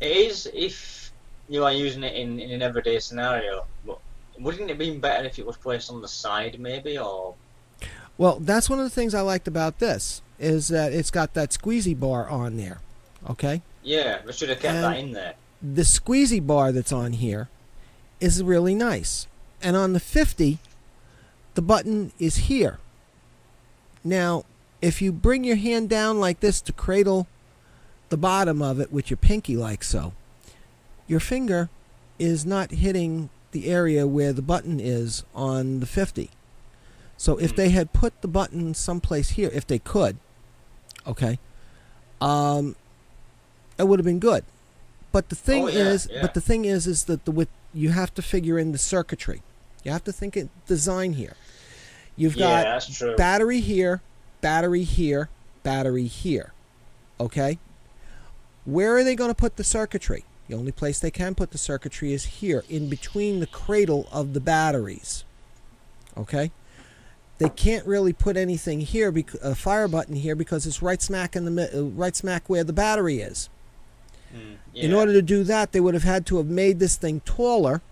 It is if you are using it in, in an everyday scenario, but wouldn't it have been better if it was placed on the side maybe? Or well, that's one of the things I liked about this, is that it's got that squeezy bar on there, okay? Yeah, we should have kept and that in there. The squeezy bar that's on here is really nice. And on the fifty, the button is here. Now, if you bring your hand down like this to cradle the bottom of it with your pinky like so, your finger is not hitting the area where the button is on the fifty. So if they had put the button someplace here, if they could, okay, um, it would have been good. But the thing oh, yeah, is, yeah. but the thing is, is that the with you have to figure in the circuitry. You have to think of design here. You've yeah, got that's true. battery here, battery here, battery here. Okay, where are they going to put the circuitry? The only place they can put the circuitry is here, in between the cradle of the batteries. Okay. They can't really put anything here, a fire button here, because it's right smack in the right smack where the battery is. Mm, yeah. In order to do that, they would have had to have made this thing taller,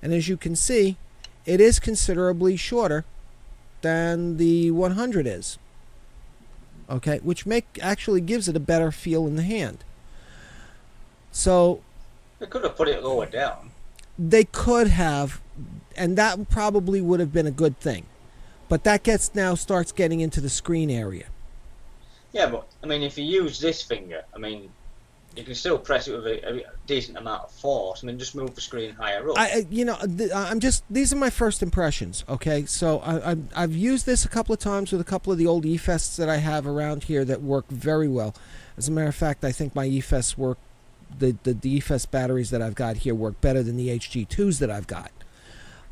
and as you can see, it is considerably shorter than the one hundred is. Okay, which make actually gives it a better feel in the hand. So they could have put it lower down. They could have, and that probably would have been a good thing. But that gets now starts getting into the screen area. Yeah, but I mean, if you use this finger, I mean, you can still press it with a, a decent amount of force, and then just move the screen higher up. I, you know, I'm just these are my first impressions. Okay, so I, I, I've used this a couple of times with a couple of the old E-Fests that I have around here that work very well. As a matter of fact, I think my E-Fests work, the the, the E-Fest batteries that I've got here work better than the H G twos that I've got.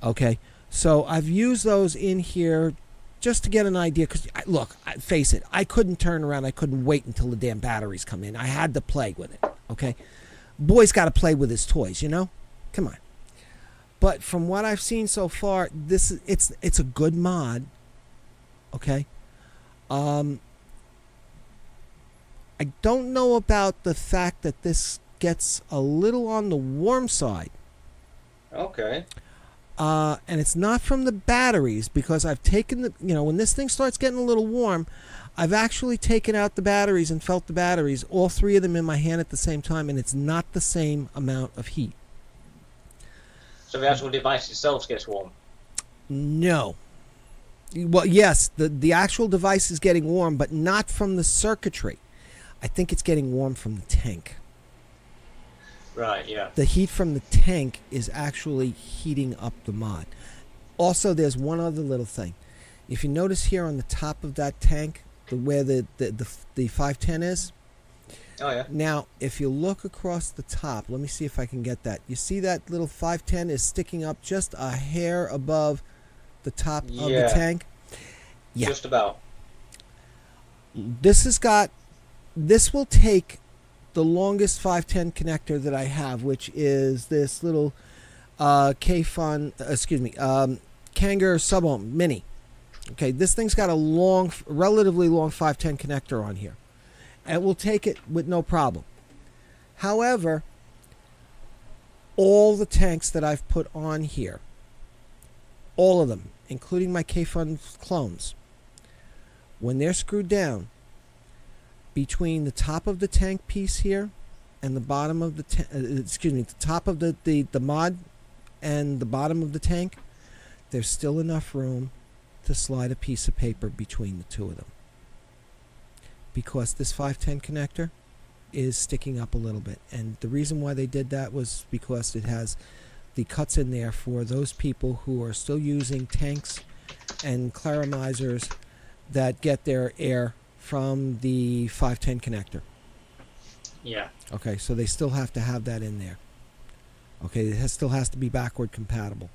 Okay. So I've used those in here just to get an idea, because look, face it, I couldn't turn around, I couldn't wait until the damn batteries come in. I had to play with it, okay? Boy's got to play with his toys, you know? Come on. But from what I've seen so far, this it's it's a good mod, okay? Um, I don't know about the fact that this gets a little on the warm side. Okay. Uh, and it's not from the batteries, because I've taken the, you know, when this thing starts getting a little warm, I've actually taken out the batteries and felt the batteries, all three of them in my hand at the same time, and it's not the same amount of heat. So the actual device itself gets warm? No. Well, yes, the, the actual device is getting warm, but not from the circuitry. I think it's getting warm from the tank. Right, yeah. The heat from the tank is actually heating up the mod. Also, there's one other little thing. If you notice here on the top of that tank, the, where the, the, the, the five ten is. Oh, yeah. Now, if you look across the top, let me see if I can get that. You see that little five ten is sticking up just a hair above the top yeah. of the tank? Yeah. Just about. This has got, this will take the longest five ten connector that I have, which is this little uh, Kayfun, excuse me, um, Kanger sub-ohm mini. Okay, this thing's got a long, relatively long five ten connector on here, and we'll take it with no problem. However, all the tanks that I've put on here, all of them, including my Kayfun clones, when they're screwed down, between the top of the tank piece here and the bottom of the uh, excuse me, the top of the, the, the mod and the bottom of the tank, there's still enough room to slide a piece of paper between the two of them, because this five ten connector is sticking up a little bit. And the reason why they did that was because it has the cuts in there for those people who are still using tanks and clarimizers that get their air from the five ten connector. Yeah. Okay, so they still have to have that in there. Okay, it has, still has to be backward compatible.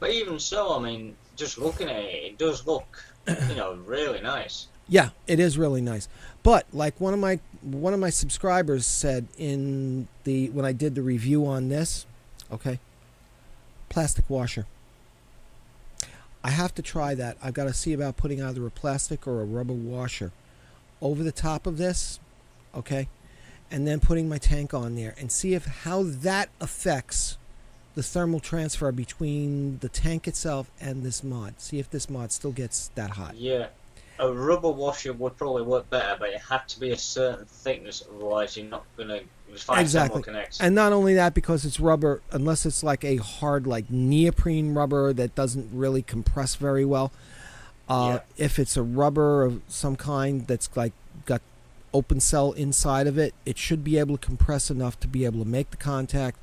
But even so, I mean, just looking at it, it does look, you know, really nice. Yeah, it is really nice. But like one of my one of my subscribers said in the when I did the review on this, okay, plastic washer. I have to try that. I've got to see about putting either a plastic or a rubber washer over the top of this, okay, and then putting my tank on there and see if how that affects the thermal transfer between the tank itself and this mod. See if this mod still gets that hot. Yeah, a rubber washer would probably work better, but it had to be a certain thickness, otherwise you're not going to find exactly. thermal connects. And not only that, because it's rubber, unless it's like a hard, like neoprene rubber that doesn't really compress very well. Uh, yeah. If it's a rubber of some kind that's like got open cell inside of it, it should be able to compress enough to be able to make the contact,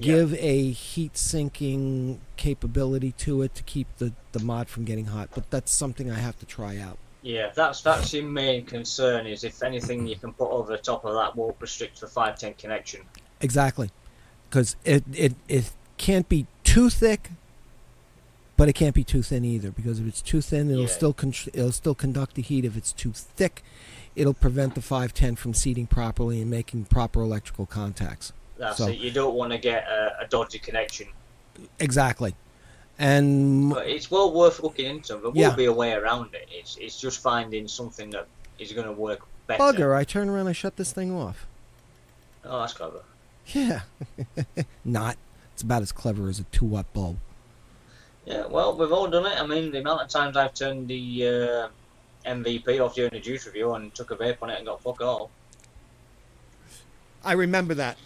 give yeah. a heat sinking capability to it to keep the, the mod from getting hot. But that's something I have to try out. Yeah, that's that's your main concern, is if anything you can put over the top of that won't restrict the five ten connection. Exactly. Because it, it, it can't be too thick, but it can't be too thin either. Because if it's too thin, it'll, yeah. still, con it'll still conduct the heat. If it's too thick, it'll prevent the five ten from seating properly and making proper electrical contacts. That's so, it. You don't want to get a, a dodgy connection. Exactly. And but it's well worth looking into. There will yeah. be a way around it. It's, it's just finding something that is going to work better. Bugger, I turn around and shut this thing off. Oh, that's clever. Yeah. Not. It's about as clever as a two watt bulb. Yeah, well, we've all done it. I mean, the amount of times I've turned the uh, M V P off during the juice review and took a vape on it and got fuck all. I remember that.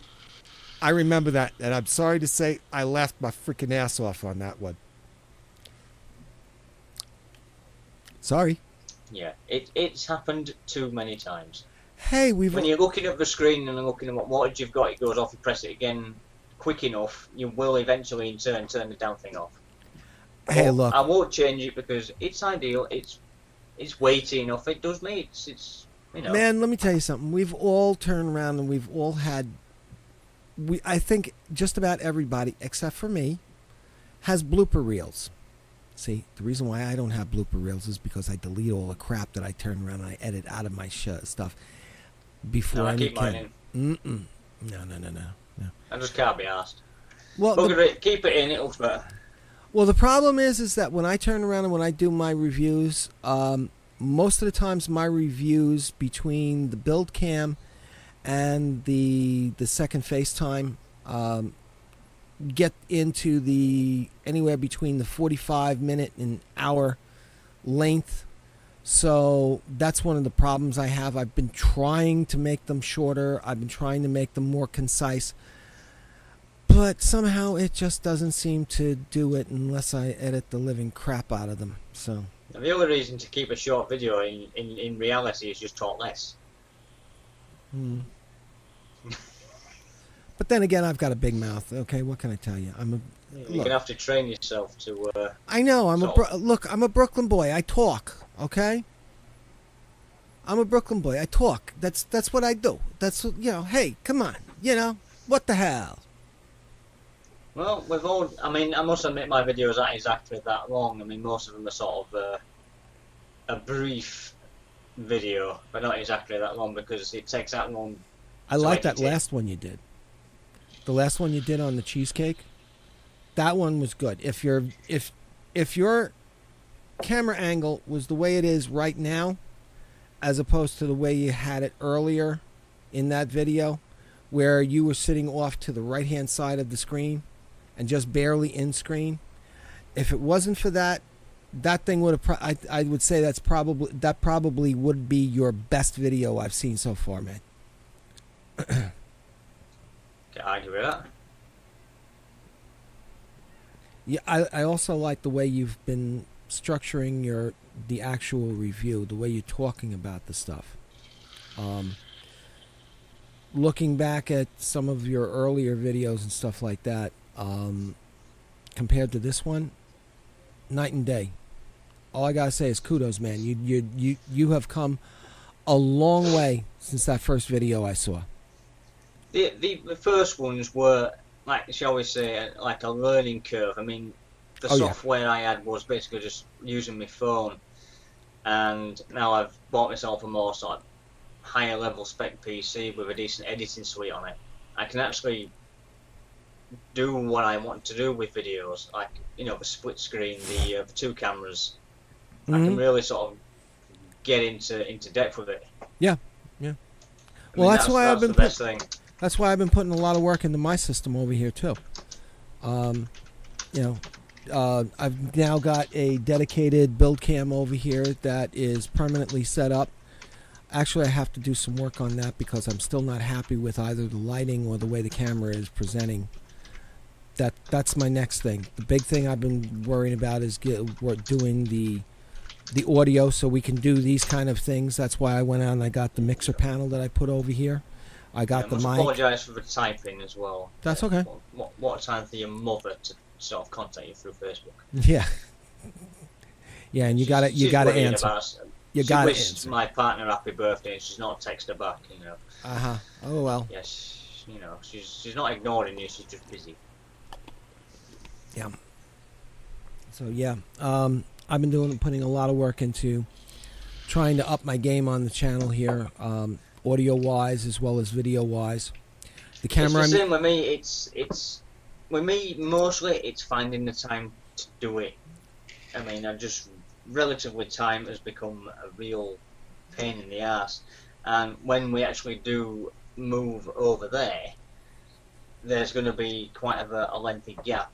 I remember that, and I'm sorry to say I laughed my freaking ass off on that one. Sorry. Yeah, it, it's happened too many times. Hey, we've... When you're looking at the screen and looking at what wattage you've got, it goes off, you press it again quick enough, you will eventually in turn turn the damn thing off. Hey, look. I won't change it because it's ideal, it's it's weighty enough, it does me, it's, it's, you know... Man, let me tell you something, we've all turned around and we've all had... We, I think just about everybody, except for me, has blooper reels. See, the reason why I don't have blooper reels is because I delete all the crap that I turn around and I edit out of my sh stuff before no, I, I keep mine in. Mm-mm. No, no, no, no, no. I just can't be asked. Well, the, keep it in; it'll better. Well, the problem is, is that when I turn around and when I do my reviews, um, most of the times my reviews between the build cam and the the second FaceTime um, get into the anywhere between the forty-five minute and hour length. So that's one of the problems I have. I've been trying to make them shorter. I've been trying to make them more concise. But somehow it just doesn't seem to do it unless I edit the living crap out of them. So now, the only reason to keep a short video in, in, in reality is just talk less. Hmm. But then again, I've got a big mouth. Okay, what can I tell you? I'm a. You're look, gonna have to train yourself to. Uh, I know. I'm solve. a look. I'm a Brooklyn boy. I talk. Okay. I'm a Brooklyn boy. I talk. That's that's what I do. That's you know. Hey, come on. You know what the hell. Well, we've all. I mean, I must admit my videos aren't exactly that long. I mean, most of them are sort of uh, a brief video, but not exactly that long because it takes that long. I like that last one you did. The last one you did on the cheesecake, that one was good. If your if if your camera angle was the way it is right now, as opposed to the way you had it earlier in that video, where you were sitting off to the right hand side of the screen and just barely in screen, if it wasn't for that. That thing would have. Pro I I would say that's probably that probably would be your best video I've seen so far, man. Can't argue with that. Yeah, I I also like the way you've been structuring your the actual review, the way you're talking about the stuff. Um. Looking back at some of your earlier videos and stuff like that, um, compared to this one, night and day. All I gotta say is kudos, man. You you you you have come a long way since that first video I saw. The the, the first ones were, like, shall we say, like a learning curve. I mean, the oh, software yeah. I had was basically just using my phone, and now I've bought myself a more sort of higher level spec P C with a decent editing suite on it. I can actually do what I want to do with videos, like, you know, the split screen, the, uh, the two cameras. Mm-hmm. I can really sort of get into into depth with it. Yeah, yeah. I well, mean, that's, that's why that's I've been the best thing. That's why I've been putting a lot of work into my system over here too. Um, you know, uh, I've now got a dedicated build cam over here that is permanently set up. Actually, I have to do some work on that because I'm still not happy with either the lighting or the way the camera is presenting. That that's my next thing. The big thing I've been worrying about is get, we're doing the the audio so we can do these kind of things. That's why I went out and I got the mixer panel that I put over here. I got I the mic. I apologise for the typing as well. That's okay. What, what, what a time for your mother to sort of contact you through Facebook. Yeah. Yeah, and you got it. You got to answer. About, you got to answer. My partner happy birthday, and she's not text her back. You know. Uh huh. Oh well. Yes. Yeah, you know, she's she's not ignoring you. She's just busy. Yeah. So yeah, um, I've been doing putting a lot of work into trying to up my game on the channel here. Um, audio-wise as well as video-wise. The camera... It's the same with me, it's, it's... With me, mostly, it's finding the time to do it. I mean, I just... Relatively, time has become a real pain in the ass. And when we actually do move over there, there's going to be quite of a, a lengthy gap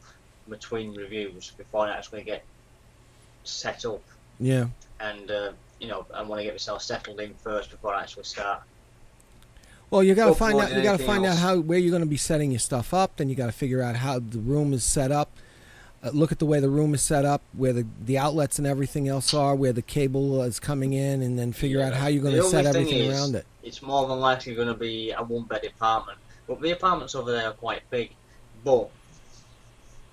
between reviews before I actually get set up. Yeah. And, uh, you know, I want to get myself settled in first before I actually start. Well, you got to find out. You got to find out how where you're going to be setting your stuff up. Then you got to figure out how the room is set up. Uh, look at the way the room is set up, where the the outlets and everything else are, where the cable is coming in, and then figure yeah. out how you're going to set everything is, around it. It's more than likely going to be a one-bed apartment, but the apartments over there are quite big. But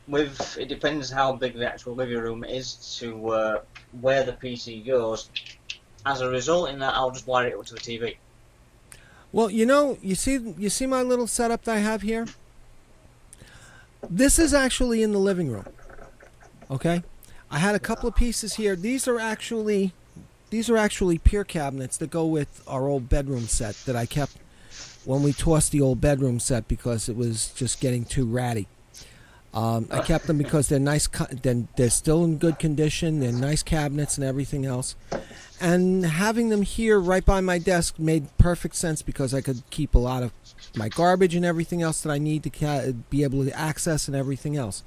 with it depends how big the actual living room is to uh, where the P C goes. As a result, in that, I'll just wire it up to the T V. Well, you know, you see, you see my little setup that I have here? This is actually in the living room, okay? I had a couple of pieces here. These are actually, these are actually pier cabinets that go with our old bedroom set that I kept when we tossed the old bedroom set because it was just getting too ratty. Um, I kept them because they're nice. Then they're still in good condition. They're nice cabinets and everything else. And having them here right by my desk made perfect sense because I could keep a lot of my garbage and everything else that I need to be able to access and everything else.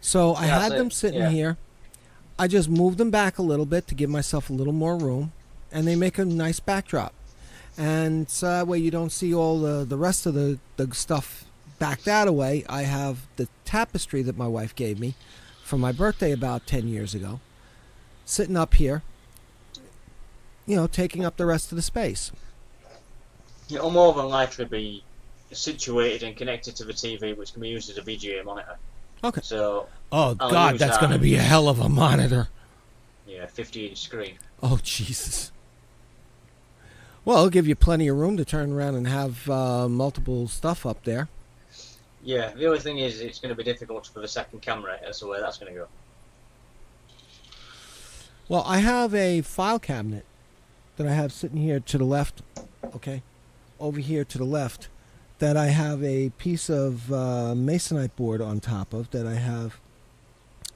So I had them sitting here. I just moved them back a little bit to give myself a little more room, and they make a nice backdrop. And so that way you don't see all the the rest of the the stuff. Back that away, I have the tapestry that my wife gave me for my birthday about ten years ago, sitting up here, you know, taking up the rest of the space. It'll more than likely be situated and connected to the T V, which can be used as a V G A monitor. Okay. So, oh, I'll God, that's that. going to be a hell of a monitor. Yeah, fifty inch screen. Oh, Jesus. Well, it'll give you plenty of room to turn around and have uh, multiple stuff up there. Yeah, the only thing is it's going to be difficult for the second camera, as to where that's going to go. Well, I have a file cabinet that I have sitting here to the left, okay, over here to the left, that I have a piece of uh, masonite board on top of, that I have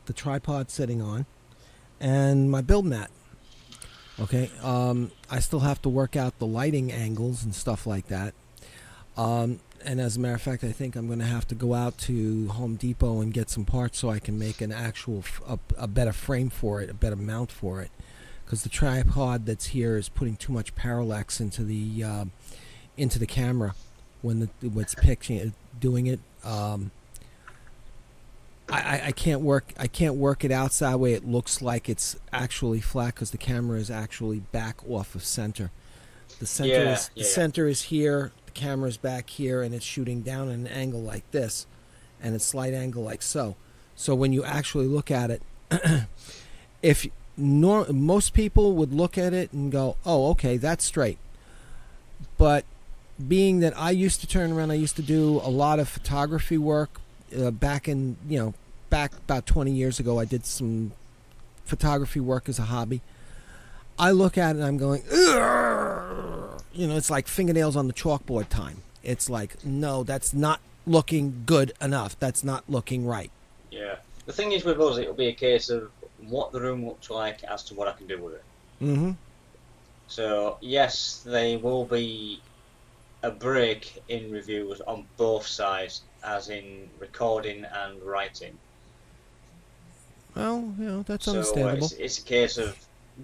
the tripod sitting on, and my build mat. Okay, um, I still have to work out the lighting angles and stuff like that. Um, and as a matter of fact, I think I'm going to have to go out to Home Depot and get some parts so I can make an actual, f a, a better frame for it, a better mount for it. Because the tripod that's here is putting too much parallax into the, uh, into the camera when the, what's picturing, doing it. Um, I, I can't work. I can't work it out that way. It looks like it's actually flat because the camera is actually back off of center. The center yeah, is yeah, the yeah. center is here. The camera's back here, and it's shooting down at an angle like this, and a slight angle like so. So when you actually look at it, if nor, most people would look at it and go, "Oh, okay, that's straight," but being that I used to turn around, I used to do a lot of photography work. Uh, back in, you know, back about twenty years ago, I did some photography work as a hobby. I look at it and I'm going, Urgh! You know, it's like fingernails on the chalkboard time. It's like, no, that's not looking good enough. That's not looking right. Yeah. The thing is with us, it'll be a case of what the room looks like as to what I can do with it. Mm-hmm. So, yes, there will be a break in reviews on both sides, as in recording and writing. Well, you know, that's so understandable. It's, it's a case of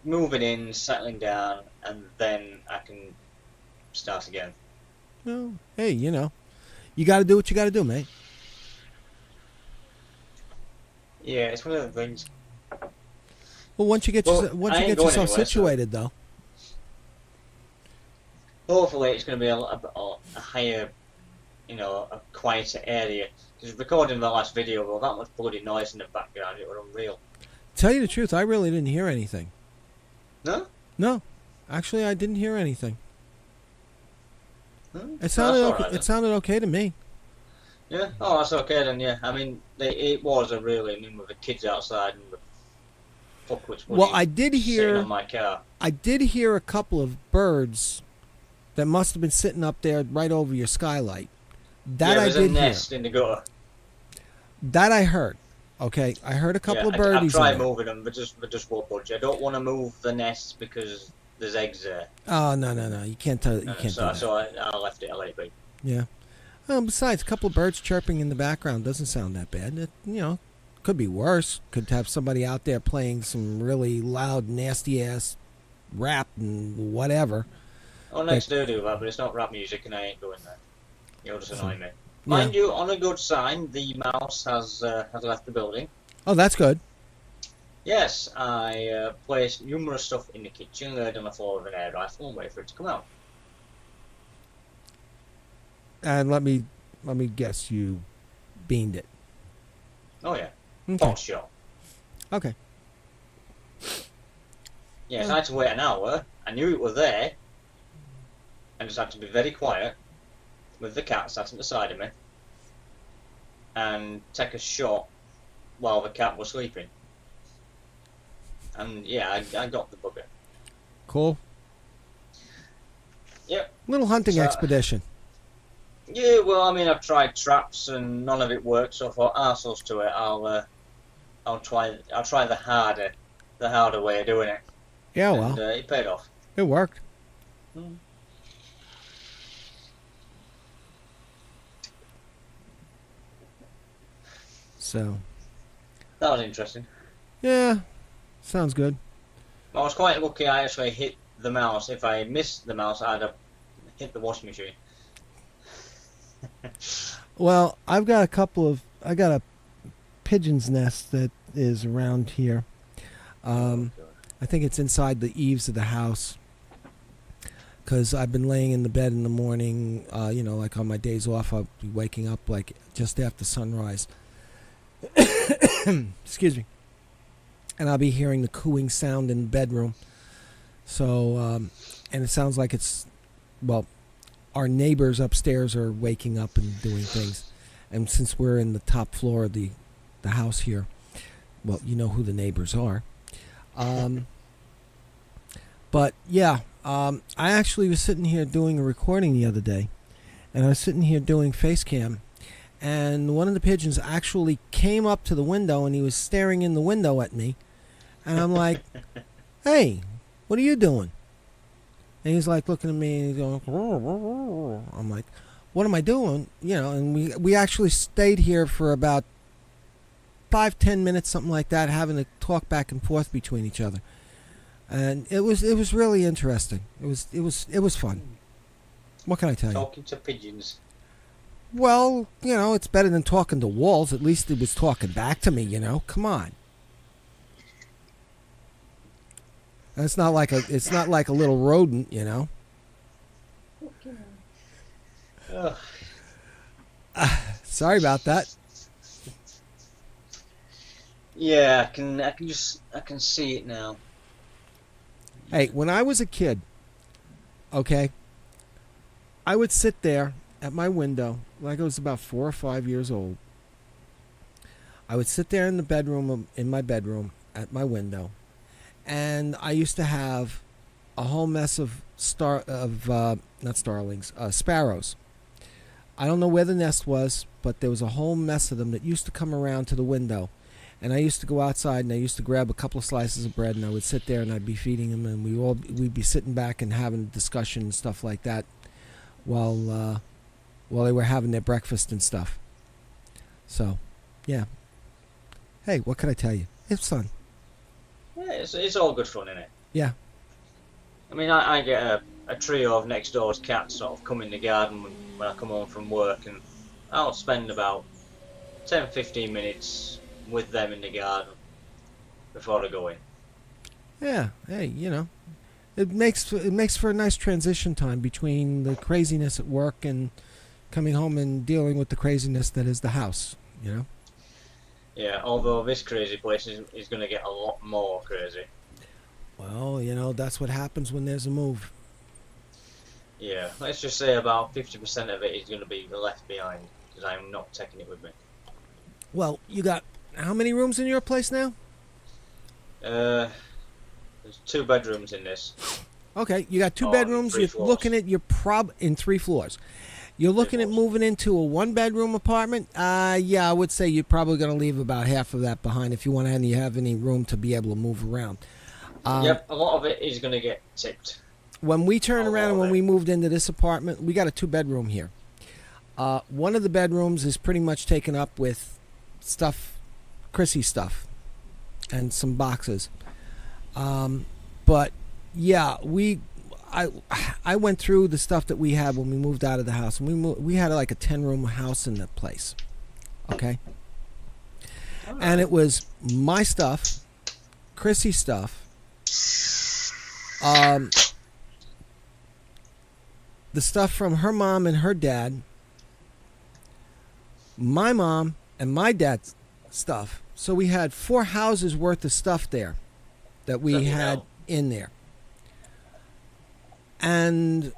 moving in, settling down, and then I can start again. Well, hey, you know, you got to do what you got to do, mate. Yeah, it's one of the things. Well, once you get, well, your, once you get yourself situated, though. hopefully it's going to be a, a, a higher, you know, a quieter area. Because recording the last video, well, that much bloody noise in the background, it was unreal. Tell you the truth, I really didn't hear anything. No? No. Actually, I didn't hear anything. Hmm? It sounded oh, okay, right, it sounded okay to me. Yeah? Oh, that's okay then, yeah. I mean, they, it was a really, I mean, with the kids outside and the fuckwits well, I did hear, on my car. I did hear a couple of birds that must have been sitting up there right over your skylight. That yeah, I did a nest hear. In the gutter. That I heard. Okay, I heard a couple yeah, of birdies. I, I try moving them, but just, but just won't budge. I don't want to move the nests because there's eggs there. Oh no no no! You can't tell. You no, can't. So, do that. so I, I left it. I let it be. Yeah. Um, besides, a couple of birds chirping in the background doesn't sound that bad. It, you know, could be worse. Could have somebody out there playing some really loud, nasty ass rap and whatever. Oh, next do do that, but it's not rap music, and I ain't going there. You'll just annoy me. Mind yeah. you, on a good sign, the mouse has uh, has left the building. Oh, that's good. Yes, I uh, placed numerous stuff in the kitchen, laid on the floor with an air rifle, and wait for it to come out. And let me let me guess, you beamed it. Oh yeah, okay. Box shot. Okay. Yes, yeah. I had to wait an hour. I knew it was there, and just had to be very quiet. With the cat sat on the side of me and take a shot while the cat was sleeping. And yeah, I, I got the bugger. Cool. Yep. Little hunting so, expedition. Yeah, well, I mean, I've tried traps and none of it worked, so I thought, arseholes to it. I'll, uh, I'll try, I'll try the harder, the harder way of doing it. Yeah, well, and, uh, it paid off. It worked. Hmm. So that was interesting. Yeah, sounds good. I was quite lucky. I actually hit the mouse. If I missed the mouse, I'd have hit the washing machine. Well, I've got a couple of I got a pigeon's nest that is around here. Um, I think it's inside the eaves of the house. Because I've been laying in the bed in the morning. Uh, you know, like on my days off, I'll be waking up like just after sunrise. Excuse me. And I'll be hearing the cooing sound in the bedroom. So, um, and it sounds like it's, well, our neighbors upstairs are waking up and doing things. And since we're in the top floor of the, the house here, well, you know who the neighbors are. Um, but, yeah, um, I actually was sitting here doing a recording the other day. And I was sitting here doing face cam. And one of the pigeons actually came up to the window and he was staring in the window at me. And I'm like, hey, what are you doing? And he's like looking at me and he's going, whoa, whoa, whoa. I'm like, what am I doing? You know, and we, we actually stayed here for about five, ten minutes, something like that, having to talk back and forth between each other. And it was it was really interesting. It was it was it was fun. What can I tell you? Talking to pigeons. Well, you know, it's better than talking to walls. At least it was talking back to me, you know. Come on. And it's not like a it's not like a little rodent, you know. Okay. Oh. Uh, sorry about that. Yeah, I can I can just I can see it now. Hey, when I was a kid, okay, I would sit there at my window, like I was about four or five years old. I would sit there in the bedroom, in my bedroom, at my window, and I used to have a whole mess of star of uh, not starlings, uh, sparrows. I don't know where the nest was, but there was a whole mess of them that used to come around to the window, and I used to go outside and I used to grab a couple of slices of bread and I would sit there and I'd be feeding them, and we all we'd be sitting back and having a discussion and stuff like that, while. Uh, While they were having their breakfast and stuff. So, yeah. Hey, what can I tell you? It's fun. Yeah, it's, it's all good fun, isn't it? Yeah. I mean, I, I get a, a trio of next door's cats sort of come in the garden when, when I come home from work, and I'll spend about ten, fifteen minutes with them in the garden before I go in. Yeah, hey, you know. it makes it makes for a nice transition time between the craziness at work and coming home and dealing with the craziness that is the house, you know. Yeah, although this crazy place is, is going to get a lot more crazy. Well, you know, that's what happens when there's a move. Yeah, let's just say about fifty percent of it is going to be left behind, because I'm not taking it with me. Well, you got how many rooms in your place now? Uh, there's two bedrooms in this. Okay, you got two oh, bedrooms. You're floors. looking at your prob in three floors. You're looking at moving into a one-bedroom apartment. Uh, yeah, I would say you're probably going to leave about half of that behind if you want to have any room to be able to move around. Um, yep, a lot of it is going to get tipped. When we turned around and when we moved into this apartment, we got a two-bedroom here. Uh, one of the bedrooms is pretty much taken up with stuff, Chrissy stuff, and some boxes. Um, but, yeah, we... I, I went through the stuff that we had when we moved out of the house. And we moved, we had like a ten room house in the place. Okay? Right. And it was my stuff, Chrissy's stuff, um, the stuff from her mom and her dad, my mom and my dad's stuff. So we had four houses worth of stuff there that we Doesn't had help. in there. And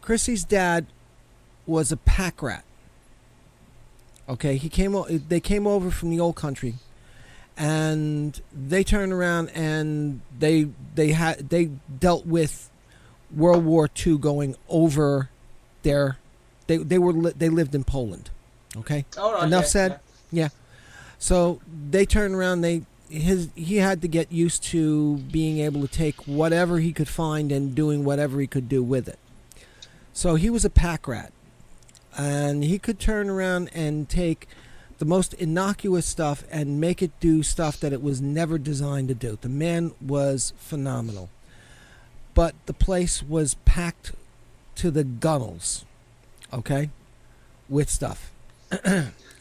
Chrissy's dad was a pack rat. Okay, he came. They came over from the old country, and they turned around and they they had they dealt with World War Two going over their. They they were li they lived in Poland. Okay, all right, enough yeah, said. Yeah. yeah, so they turned around. They. His, he had to get used to being able to take whatever he could find and doing whatever he could do with it. So he was a pack rat. And he could turn around and take the most innocuous stuff and make it do stuff that it was never designed to do. The man was phenomenal. But the place was packed to the gunnels, okay, with stuff.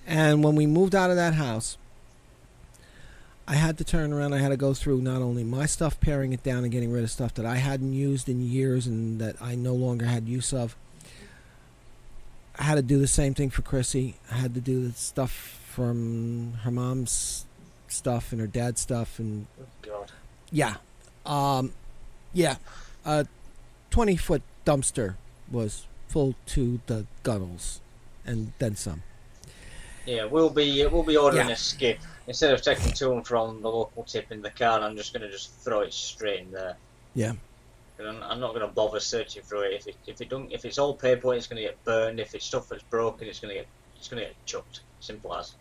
And when we moved out of that house, I had to turn around. I had to go through not only my stuff, paring it down and getting rid of stuff that I hadn't used in years and that I no longer had use of. I had to do the same thing for Chrissy. I had to do the stuff from her mom's stuff and her dad's stuff. And oh God. Yeah. Um, yeah. A twenty foot dumpster was full to the gunnels and then some. Yeah, we'll be we'll be ordering yeah. a skip. Instead of taking to and from the local tip in the car, I'm just going to just throw it straight in there. Yeah. I'm, I'm not going to bother searching through it. If it if it don't if it's all paperwork, it's going to get burned. If it's stuff that's broken, it's going to get it's going to get chucked. Simple as.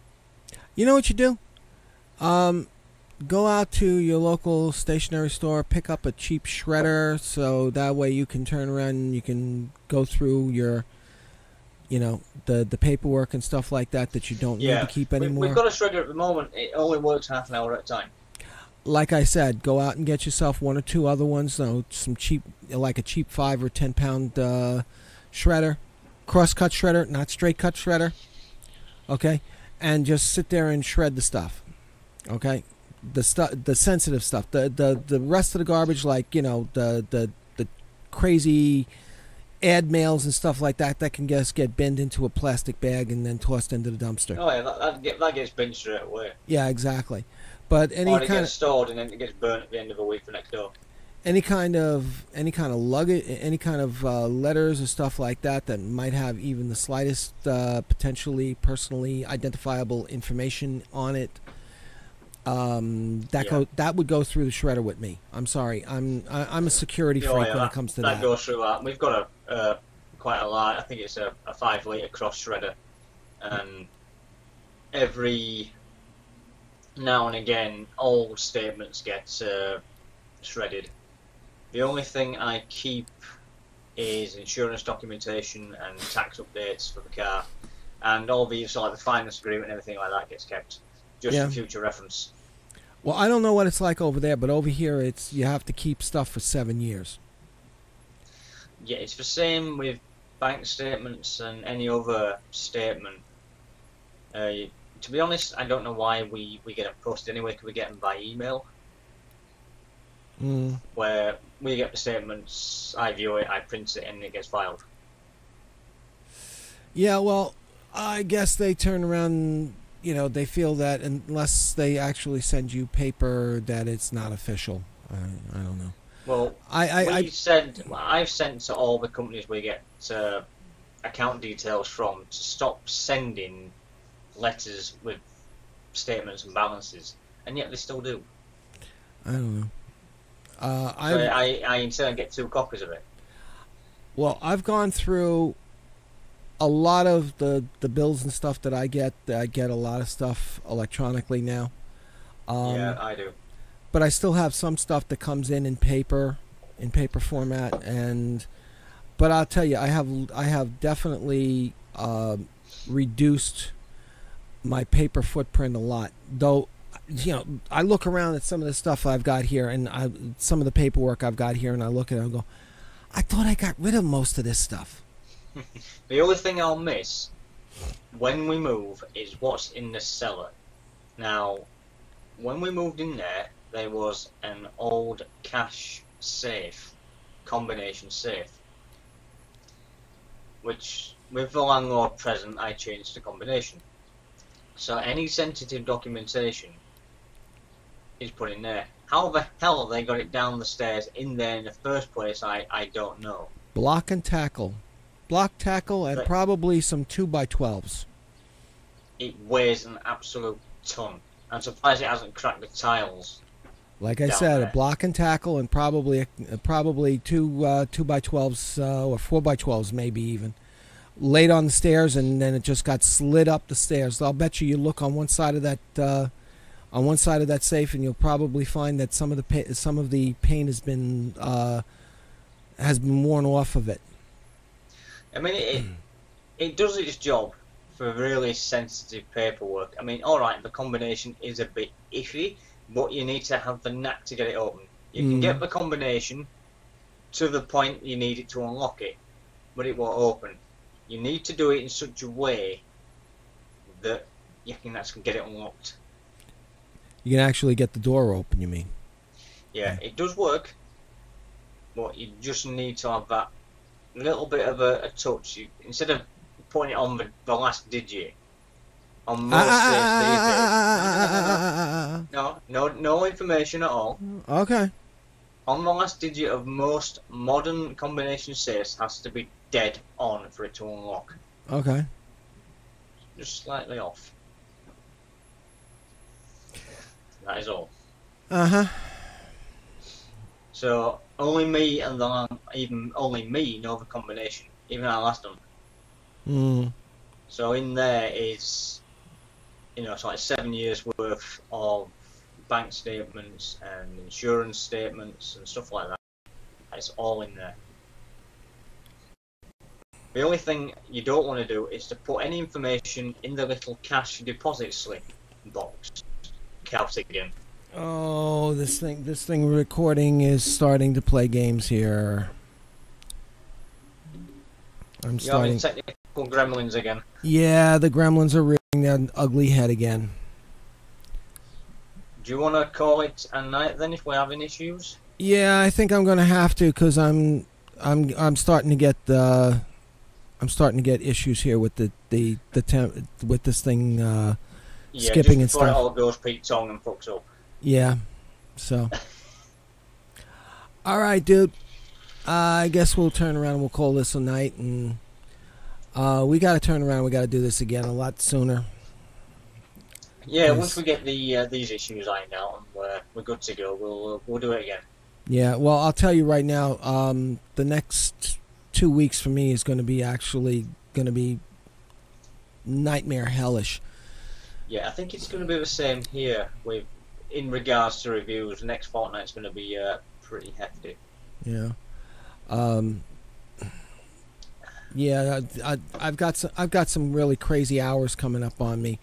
You know what you do? Um, go out to your local stationery store, pick up a cheap shredder, so that way you can turn around and you can go through your. You know, the the paperwork and stuff like that that you don't yeah. need to keep anymore. We've got a shredder at the moment. It only works half an hour at a time. Like I said, go out and get yourself one or two other ones. You know, some cheap, like a cheap five or ten pound uh, shredder, cross cut shredder, not straight cut shredder. Okay, and just sit there and shred the stuff. Okay, the stuff, the sensitive stuff, the the the rest of the garbage, like you know, the the the crazy. Ad mails and stuff like that that can just get binned into a plastic bag and then tossed into the dumpster. Oh yeah, that, that, that gets binned straight away. Yeah, exactly. But any or it kind gets of stored and then it gets burnt at the end of a week for next door. Any kind of any kind of luggage, any kind of uh, letters or stuff like that that might have even the slightest uh, potentially personally identifiable information on it. Um, that yeah. go that would go through the shredder with me. I'm sorry, I'm I, I'm a security oh, freak yeah, when that, it comes to that. That goes through that. We've got a uh, quite a lot. I think it's a, a five litre cross shredder, and every now and again, all statements get uh, shredded. The only thing I keep is insurance documentation and tax updates for the car, and all the like the finance agreement and everything like that gets kept. Just yeah. for future reference. Well, I don't know what it's like over there, but over here, it's you have to keep stuff for seven years. Yeah, it's the same with bank statements and any other statement. Uh, to be honest, I don't know why we, we get them posted anyway. Can we get them by email? mm. where we get the statements, I view it, I print it, and it gets filed. Yeah, well, I guess they turn around, you know, they feel that unless they actually send you paper, that it's not official. I, I don't know. Well, I, I, we I send, I've sent to all the companies we get uh, account details from to stop sending letters with statements and balances, and yet they still do. I don't know. Uh, I, so I, I in turn get two copies of it. Well, I've gone through a lot of the, the bills and stuff that I get. I get a lot of stuff electronically now. Um, yeah, I do. But I still have some stuff that comes in in paper, in paper format, and but I'll tell you, I have I have definitely uh, reduced my paper footprint a lot. Though, you know, I look around at some of the stuff I've got here, and I, some of the paperwork I've got here, and I look at it and go, I thought I got rid of most of this stuff. The only thing I'll miss when we move is what's in the cellar. Now, when we moved in there, there was an old cash safe, combination safe, which with the landlord present I changed the combination. So any sensitive documentation is put in there. How the hell they got it down the stairs in there in the first place, I, I don't know. Block and tackle. Block, tackle, and but probably some two by twelves. It weighs an absolute ton. I'm surprised it hasn't cracked the tiles. Like I said, there. A block and tackle, and probably probably two uh, two by twelves uh, or four by twelves, maybe even laid on the stairs, and then it just got slid up the stairs. I'll bet you you look on one side of that uh, on one side of that safe, and you'll probably find that some of the pa some of the paint has been uh, has been worn off of it. I mean, it it does its job for really sensitive paperwork. I mean, all right, the combination is a bit iffy, but you need to have the knack to get it open. You can mm. get the combination to the point you need it to unlock it, but it won't open. You need to do it in such a way that you can actually get it unlocked. You can actually get the door open, you mean? Yeah, it does work, but you just need to have that little bit of a, a touch. You, instead of putting it on the, the last digit, on most ah, safes, no, no, no information at all. Okay. On the last digit of most modern combination safes has to be dead on for it to unlock. Okay. Just slightly off. That is all. Uh huh. So only me and the even only me know the combination. Even our last one. Hmm. So in there is, you know, it's like seven years worth of bank statements and insurance statements and stuff like that. It's all in there. The only thing you don't want to do is to put any information in the little cash deposit slip box. Count again. Oh, this thing, this thing recording is starting to play games here. I'm You're starting. Technical gremlins again. Yeah, the gremlins are rearing their ugly head again. Do you want to call it a night then if we're having issues? Yeah, I think I'm going to have to, because I'm, I'm, I'm starting to get uh, I'm starting to get issues here with the the the temp, with this thing uh, yeah, skipping and stuff. Yeah, just before it all goes Pete Tong and fucks up. Yeah, so. All right, dude. Uh, I guess we'll turn around and we'll call this a night, and uh, we got to turn around. We got to do this again a lot sooner. Yeah, yes. Once we get the uh, these issues ironed out and we're, we're good to go, we'll uh, we'll do it again. Yeah, well, I'll tell you right now, um, the next two weeks for me is going to be actually going to be nightmare hellish. Yeah, I think it's going to be the same here with in regards to reviews. Next fortnight's going to be uh, pretty hefty. Yeah. Um, yeah, I, I, I've got some, I've got some really crazy hours coming up on me,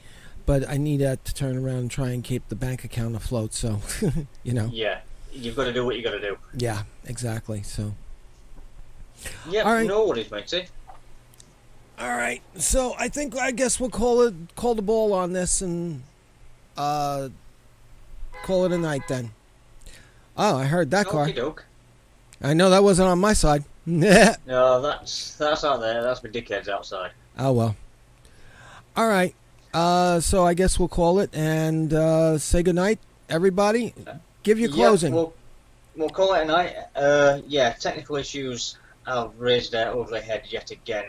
but I need that to turn around and try and keep the bank account afloat. So, you know. Yeah, you've got to do what you got to do. Yeah, exactly. So. Yeah, all right. No worries, matey. All right, so I think I guess we'll call it call the ball on this and uh, call it a night then. Oh, I heard that car. Okey-doke. I know that wasn't on my side. No, that's that's out there. That's my dickheads outside. Oh well. All right. Uh, so I guess we'll call it and uh, say goodnight, everybody. Give your closing. Yep, we'll, we'll call it a night. Uh, yeah, technical issues have raised their ugly head yet again.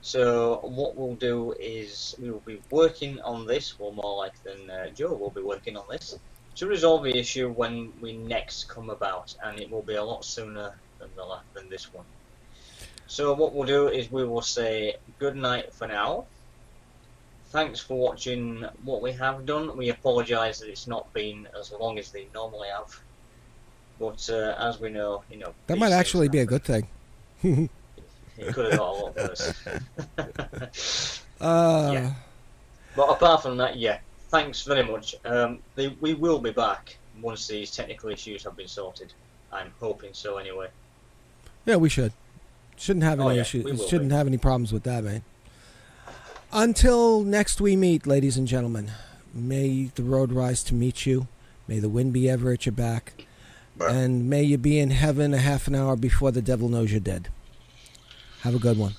So what we'll do is we will be working on this. Well, more like than uh, Joe will be working on this to resolve the issue when we next come about, and it will be a lot sooner than the last, than this one. So what we'll do is we will say good night for now. Thanks for watching what we have done. We apologise that it's not been as long as they normally have, but uh, as we know, you know that might actually be a good thing. It could have got a lot worse. uh... yeah. But apart from that, yeah, thanks very much. Um, they, we will be back once these technical issues have been sorted. I'm hoping so, anyway. Yeah, we should. Shouldn't have any oh, yeah, issues. Shouldn't be. have any problems with that, man. Until next we meet, ladies and gentlemen. May the road rise to meet you. May the wind be ever at your back, Bye. and may you be in heaven a half an hour before the devil knows you're dead. Have a good one.